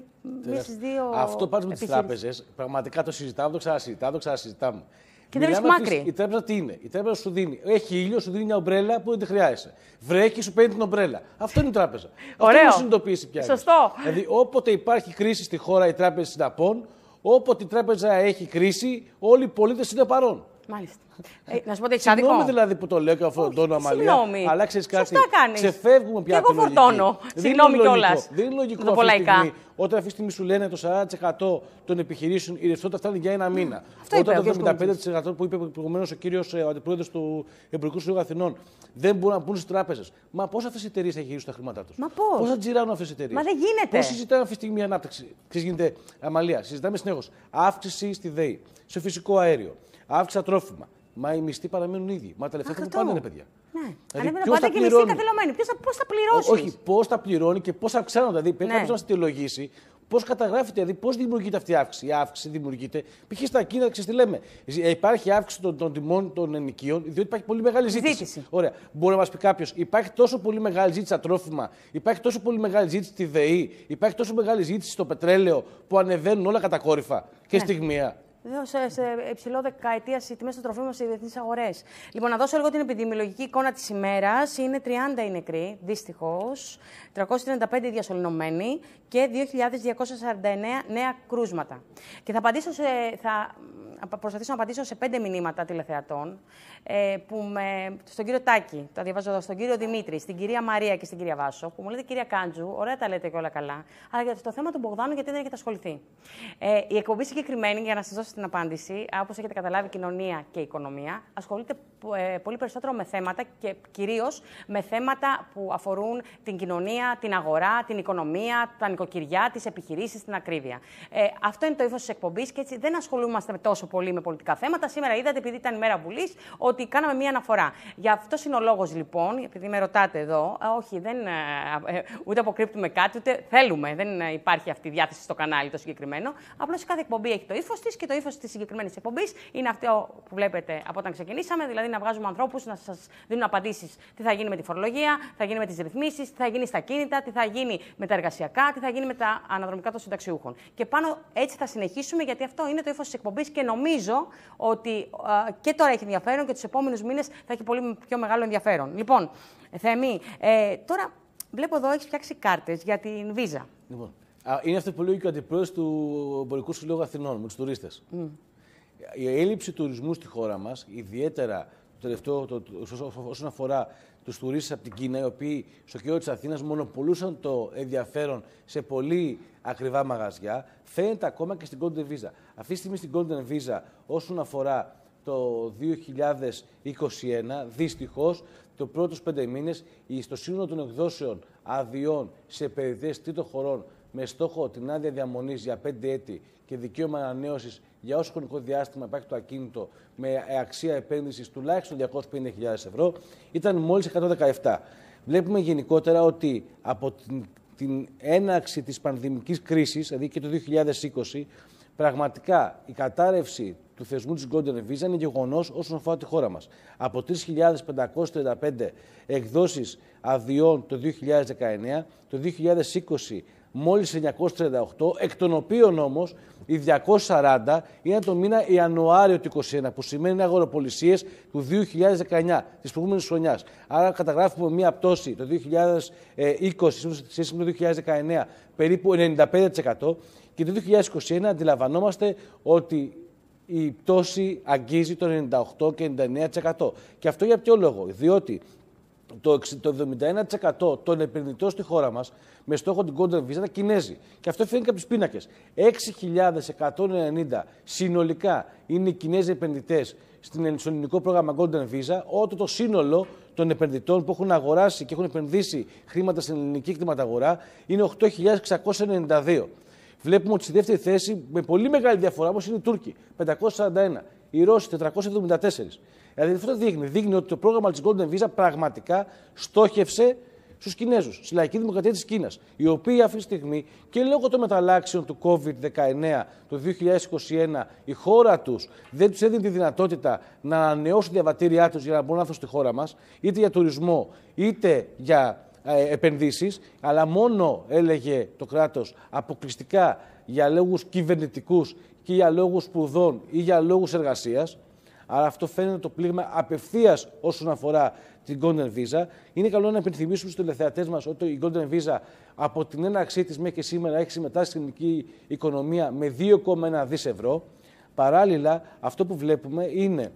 δύο... Αυτό πάντως με τις τράπεζες, πραγματικά το συζητάμε, το ξανασυζητάμε, το ξανασυζητάμε. Και δεν βρίσκουμε άκρη. Η τράπεζα τι είναι. Η τράπεζα σου δίνει. Έχει ήλιο, σου δίνει μια ομπρέλα που δεν τη χρειάζεσαι. Βρέχει, σου παίρνει την ομπρέλα. Αυτό είναι η τράπεζα. Ωραίο. Αυτό είναι η συνειδητοποίηση πια. Σωστό. Δηλαδή, όποτε υπάρχει κρίση στη χώρα, η τράπεζα συναπών. Όποτε η τράπεζα έχει κρίση, όλοι οι πολίτες είναι παρόν. Μάλιστα. Ε, να σου πω ότι έχεις άδικο. Συγγνώμη δηλαδή που το λέω και αυτό τον τόνο αμαλία. Αλλά ξέρεις κάτι. Ξεφεύγουμε πια από την λογική. Και εγώ φορτώνω. Συγγνώμη κιόλας. Δεν είναι λογικό αυτή τη στιγμή. Όταν αυτή τη στιγμή σου λένε το σαράντα τοις εκατό των επιχειρήσεων, η ρευστότητα φτάνει για ένα μήνα. Mm. Όταν είπε, το εβδομήντα πέντε τοις εκατό που είπε προηγουμένως ο κύριος ο αντιπρόεδρος του Εμπορικού Συλλόγου Αθηνών δεν μπορούν να μπουν στις τράπεζες. Μα πώς αυτές οι εταιρείες θα χειρίζουν τα χρήματά τους. Μα πώς. Πώς θα τζιράνουν αυτές οι εταιρείες. Μα δεν γίνεται. Πώς συζητάμε αυτή τη στιγμή η ανάπτυξη. Ξέρεις, γίνεται αμαλία. Συζητάμε συνεχώς. Αύξηση στη ΔΕΗ, σε φυσικό αέριο, αύξηση στα τρόφιμα. Μα οι μισθοί παραμένουν ίδιοι. Μα τα λεφτά έχουν πάνε, είναι παιδιά. Ναι. Δηλαδή, ανέβαινε πάντα και οι μισθοί καθυλωμένοι. Πώς θα πληρώσει. Όχι, πώς θα πληρώνει και πώς αυξάνονται. Δηλαδή, πρέπει ναι. να στυλογήσει πώς καταγράφεται, δηλαδή πώς δημιουργείται αυτή η αύξηση. Η αύξηση δημιουργείται. Π.χ. στα Κίνα, ξέρεις τι λέμε. Υπάρχει αύξηση των, των τιμών των ενοικίων, διότι υπάρχει πολύ μεγάλη ζήτηση. ζήτηση. Ωραία. Μπορεί να μας πει κάποιος, υπάρχει τόσο πολύ μεγάλη ζήτηση στα τρόφιμα, υπάρχει τόσο πολύ μεγάλη ζήτηση στη ΔΕΗ, υπάρχει τόσο μεγάλη ζήτηση στο πετρέλαιο που ανεβαίνουν όλα κατακόρυφα και στιγμία. Σε, σε υψηλό δεκαετία οι τιμές των τροφίμων σε διεθνείς αγορές. Λοιπόν, να δώσω λίγο την επιδημιολογική εικόνα της ημέρας. Είναι τριάντα οι νεκροί, δυστυχώς, τριακόσιοι τριάντα πέντε οι διασωληνωμένοι και δύο χιλιάδες διακόσια σαράντα εννέα νέα κρούσματα. Και θα, απαντήσω σε, θα προσπαθήσω να απαντήσω σε πέντε μηνύματα τηλεθεατών ε, που με, στον κύριο Τάκη, τα διαβάζω εδώ, στον κύριο Δημήτρη, στην κυρία Μαρία και στην κυρία Βάσο, που μου λέτε κυρία Κάντζου, ωραία τα λέτε και όλα καλά, αλλά για το θέμα του Μπογδάνου γιατί δεν έχετε ασχοληθεί. Ε, η εκπομπή συγκεκριμένη, για να σας δώσω την απάντηση, όπως έχετε καταλάβει, κοινωνία και οικονομία, ασχολείται ε, πολύ περισσότερο με θέματα και κυρίως με θέματα που αφορούν την κοινωνία, την αγορά, την οικονομία, τα νοικοκυριά, τις επιχειρήσεις, την ακρίβεια. Ε, αυτό είναι το ύφος της εκπομπής και έτσι δεν ασχολούμαστε τόσο πολύ με πολιτικά θέματα. Σήμερα είδατε, επειδή ήταν η μέρα Βουλής, ότι κάναμε μία αναφορά. Γι' αυτό είναι ο λόγος, λοιπόν, επειδή με ρωτάτε εδώ, ε, όχι, δεν, ε, ε, ούτε αποκρύπτουμε κάτι, ούτε θέλουμε. Δεν ε, υπάρχει αυτή η διάθεση στο κανάλι το συγκεκριμένο. Απλώς κάθε εκπομπή έχει το ύφος της και το ύφος της συγκεκριμένης εκπομπής είναι αυτό που βλέπετε από όταν ξεκινήσαμε, δηλαδή να βγάζουμε ανθρώπους να σας δίνουν απαντήσεις τι θα γίνει με τη φορολογία, τι θα γίνει με τις ρυθμίσεις, τι θα γίνει στα κίνητα, τι θα γίνει με τα εργασιακά, τι θα γίνει με τα αναδρομικά των συνταξιούχων. Και πάνω έτσι θα συνεχίσουμε, γιατί αυτό είναι το ύφος της εκπομπής και νομίζω ότι α, και τώρα έχει ενδιαφέρον και τους επόμενους μήνες θα έχει πολύ πιο μεγάλο ενδιαφέρον. Λοιπόν, Θεμή, ε, τώρα βλέπω εδώ έχεις φτιάξει κάρτες για την Visa. Λοιπόν. Είναι αυτό που λέει και ο αντιπρόεδρος του Εμπορικού Συλλόγου Αθηνών, με τους τουρίστες. Mm. Η έλλειψη τουρισμού στη χώρα μας, ιδιαίτερα το τελευταίο, το, το, όσον αφορά τους τουρίστες από την Κίνα, οι οποίοι στο κέντρο της Αθήνας μονοπολούσαν το ενδιαφέρον σε πολύ ακριβά μαγαζιά, φαίνεται ακόμα και στην Golden Visa. Αυτή τη στιγμή στην Golden Visa, όσον αφορά το δύο χιλιάδες είκοσι ένα, δυστυχώς, το πρώτους πέντε μήνες, στο σύνολο των εκδόσεων αδειών σε περιοδίες τρίτων χωρών, με στόχο την άδεια διαμονής για πέντε έτη και δικαίωμα ανανέωσης για όσο χρονικό διάστημα υπάρχει το ακίνητο με αξία επένδυσης τουλάχιστον διακόσιες πενήντα χιλιάδες ευρώ, ήταν μόλις εκατόν δεκαεπτά. Βλέπουμε γενικότερα ότι από την, την έναρξη της πανδημικής κρίσης, δηλαδή και το δύο χιλιάδες είκοσι, πραγματικά η κατάρρευση του θεσμού της Golden Visa είναι γεγονός όσον αφορά τη χώρα μας. Από τρεις χιλιάδες πεντακόσιες τριάντα πέντε εκδόσεις αδειών το δύο χιλιάδες δεκαεννέα, το δύο χιλιάδες είκοσι μόλις εννιακόσιες τριάντα οκτώ, εκ των οποίων όμως οι διακόσιες σαράντα είναι το μήνα Ιανουάριο του είκοσι ένα, που σημαίνει αγοροπολισίες του δύο χιλιάδες δεκαεννιά, της προηγούμενης χρονιάς. Άρα καταγράφουμε μία πτώση το δύο χιλιάδες είκοσι σχέση με το δύο χιλιάδες δεκαεννιά περίπου ενενήντα πέντε τοις εκατό και το δύο χιλιάδες είκοσι ένα αντιλαμβανόμαστε ότι η πτώση αγγίζει το ενενήντα οκτώ και ενενήντα εννέα τοις εκατό. Και αυτό για ποιο λόγο? Διότι το εβδομήντα ένα τοις εκατό των επενδυτών στη χώρα μας με στόχο την Golden Visa ήταν Κινέζοι. Και αυτό φαίνεται από τους πίνακες. έξι χιλιάδες εκατόν ενενήντα συνολικά είναι οι Κινέζοι επενδυτές στο ελληνικό πρόγραμμα Golden Visa, όταν το σύνολο των επενδυτών που έχουν αγοράσει και έχουν επενδύσει χρήματα στην ελληνική κτηματαγορά είναι οκτώ χιλιάδες εξακόσιες ενενήντα δύο. Βλέπουμε ότι στη δεύτερη θέση, με πολύ μεγάλη διαφορά όμως, είναι οι Τούρκοι, πεντακόσιες σαράντα ένα, οι Ρώσοι, τετρακόσιες εβδομήντα τέσσερα. Δηλαδή αυτό δείχνει, δείχνει ότι το πρόγραμμα της Golden Visa πραγματικά στόχευσε στους Κινέζους, στη Λαϊκή Δημοκρατία της Κίνας, οι οποίοι αυτή τη στιγμή και λόγω των μεταλλάξεων του κόβιντ δεκαεννέα το δύο χιλιάδες είκοσι ένα η χώρα τους δεν τους έδινε τη δυνατότητα να ανανεώσουν διαβατήριά τους για να μπορούν να έρθουν στη χώρα μας, είτε για τουρισμό είτε για επενδύσεις, αλλά μόνο, έλεγε το κράτος, αποκλειστικά για λόγους κυβερνητικούς και για λόγους σπουδών ή για λόγους εργασίας. Άρα αυτό φαίνεται το πλήγμα απευθείας όσον αφορά την Golden Visa. Είναι καλό να υπενθυμίσουμε στους τηλεθεατές μας ότι η Golden Visa από την έναρξή της μέχρι και σήμερα έχει συμμετάσχει στην ελληνική οικονομία με δύο κόμμα ένα δισεκατομμύρια ευρώ. Παράλληλα, αυτό που βλέπουμε είναι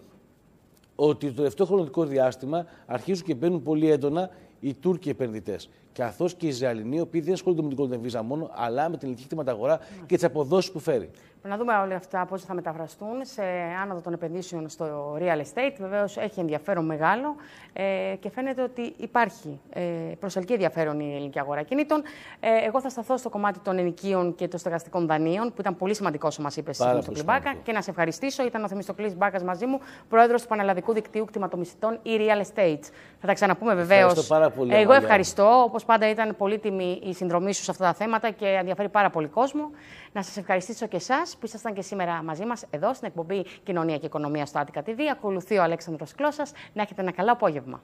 ότι το τελευταίο χρονικό διάστημα αρχίζουν και μπαίνουν πολύ έντονα οι Τούρκοι επενδυτές, καθώς και οι Ισραηλινοί, οι οποίοι δεν ασχολούνται με την Golden Visa μόνο, αλλά με την ελληνική κτηματαγορά mm. και τις αποδόσεις που φέρει. Να δούμε όλα αυτά πώς θα μεταφραστούν σε άνοδο των επενδύσεων στο real estate. Βεβαίως έχει ενδιαφέρον μεγάλο ε, και φαίνεται ότι υπάρχει ε, προσελκύει ενδιαφέρον η ελληνική αγορά κινήτων. Ε, εγώ θα σταθώ στο κομμάτι των ενοικίων και των στεγαστικών δανείων, που ήταν πολύ σημαντικό όσο μας είπες, Θεμιστοκλή Μπάκα. Και να σε ευχαριστήσω. Ήταν ο Θεμιστοκλής Μπάκας μαζί μου, πρόεδρος του Πανελλαδικού Δικτύου Κτηματομεσητών e-real estate. Θα τα ξαναπούμε βεβαίως. Πολύ, εγώ ευχαριστώ. Όπως πάντα ήταν πολύτιμη η συνδρομή σου σε αυτά τα θέματα και ενδιαφέρει πάρα πολύ κόσμο. Να σας ευχαριστήσω και εσάς που ήσασταν και σήμερα μαζί μας εδώ στην εκπομπή Κοινωνία και Οικονομία στο Άττικα τι βι. Ακολουθεί ο Αλέξανδρος Κλώσας. Να έχετε ένα καλό απόγευμα.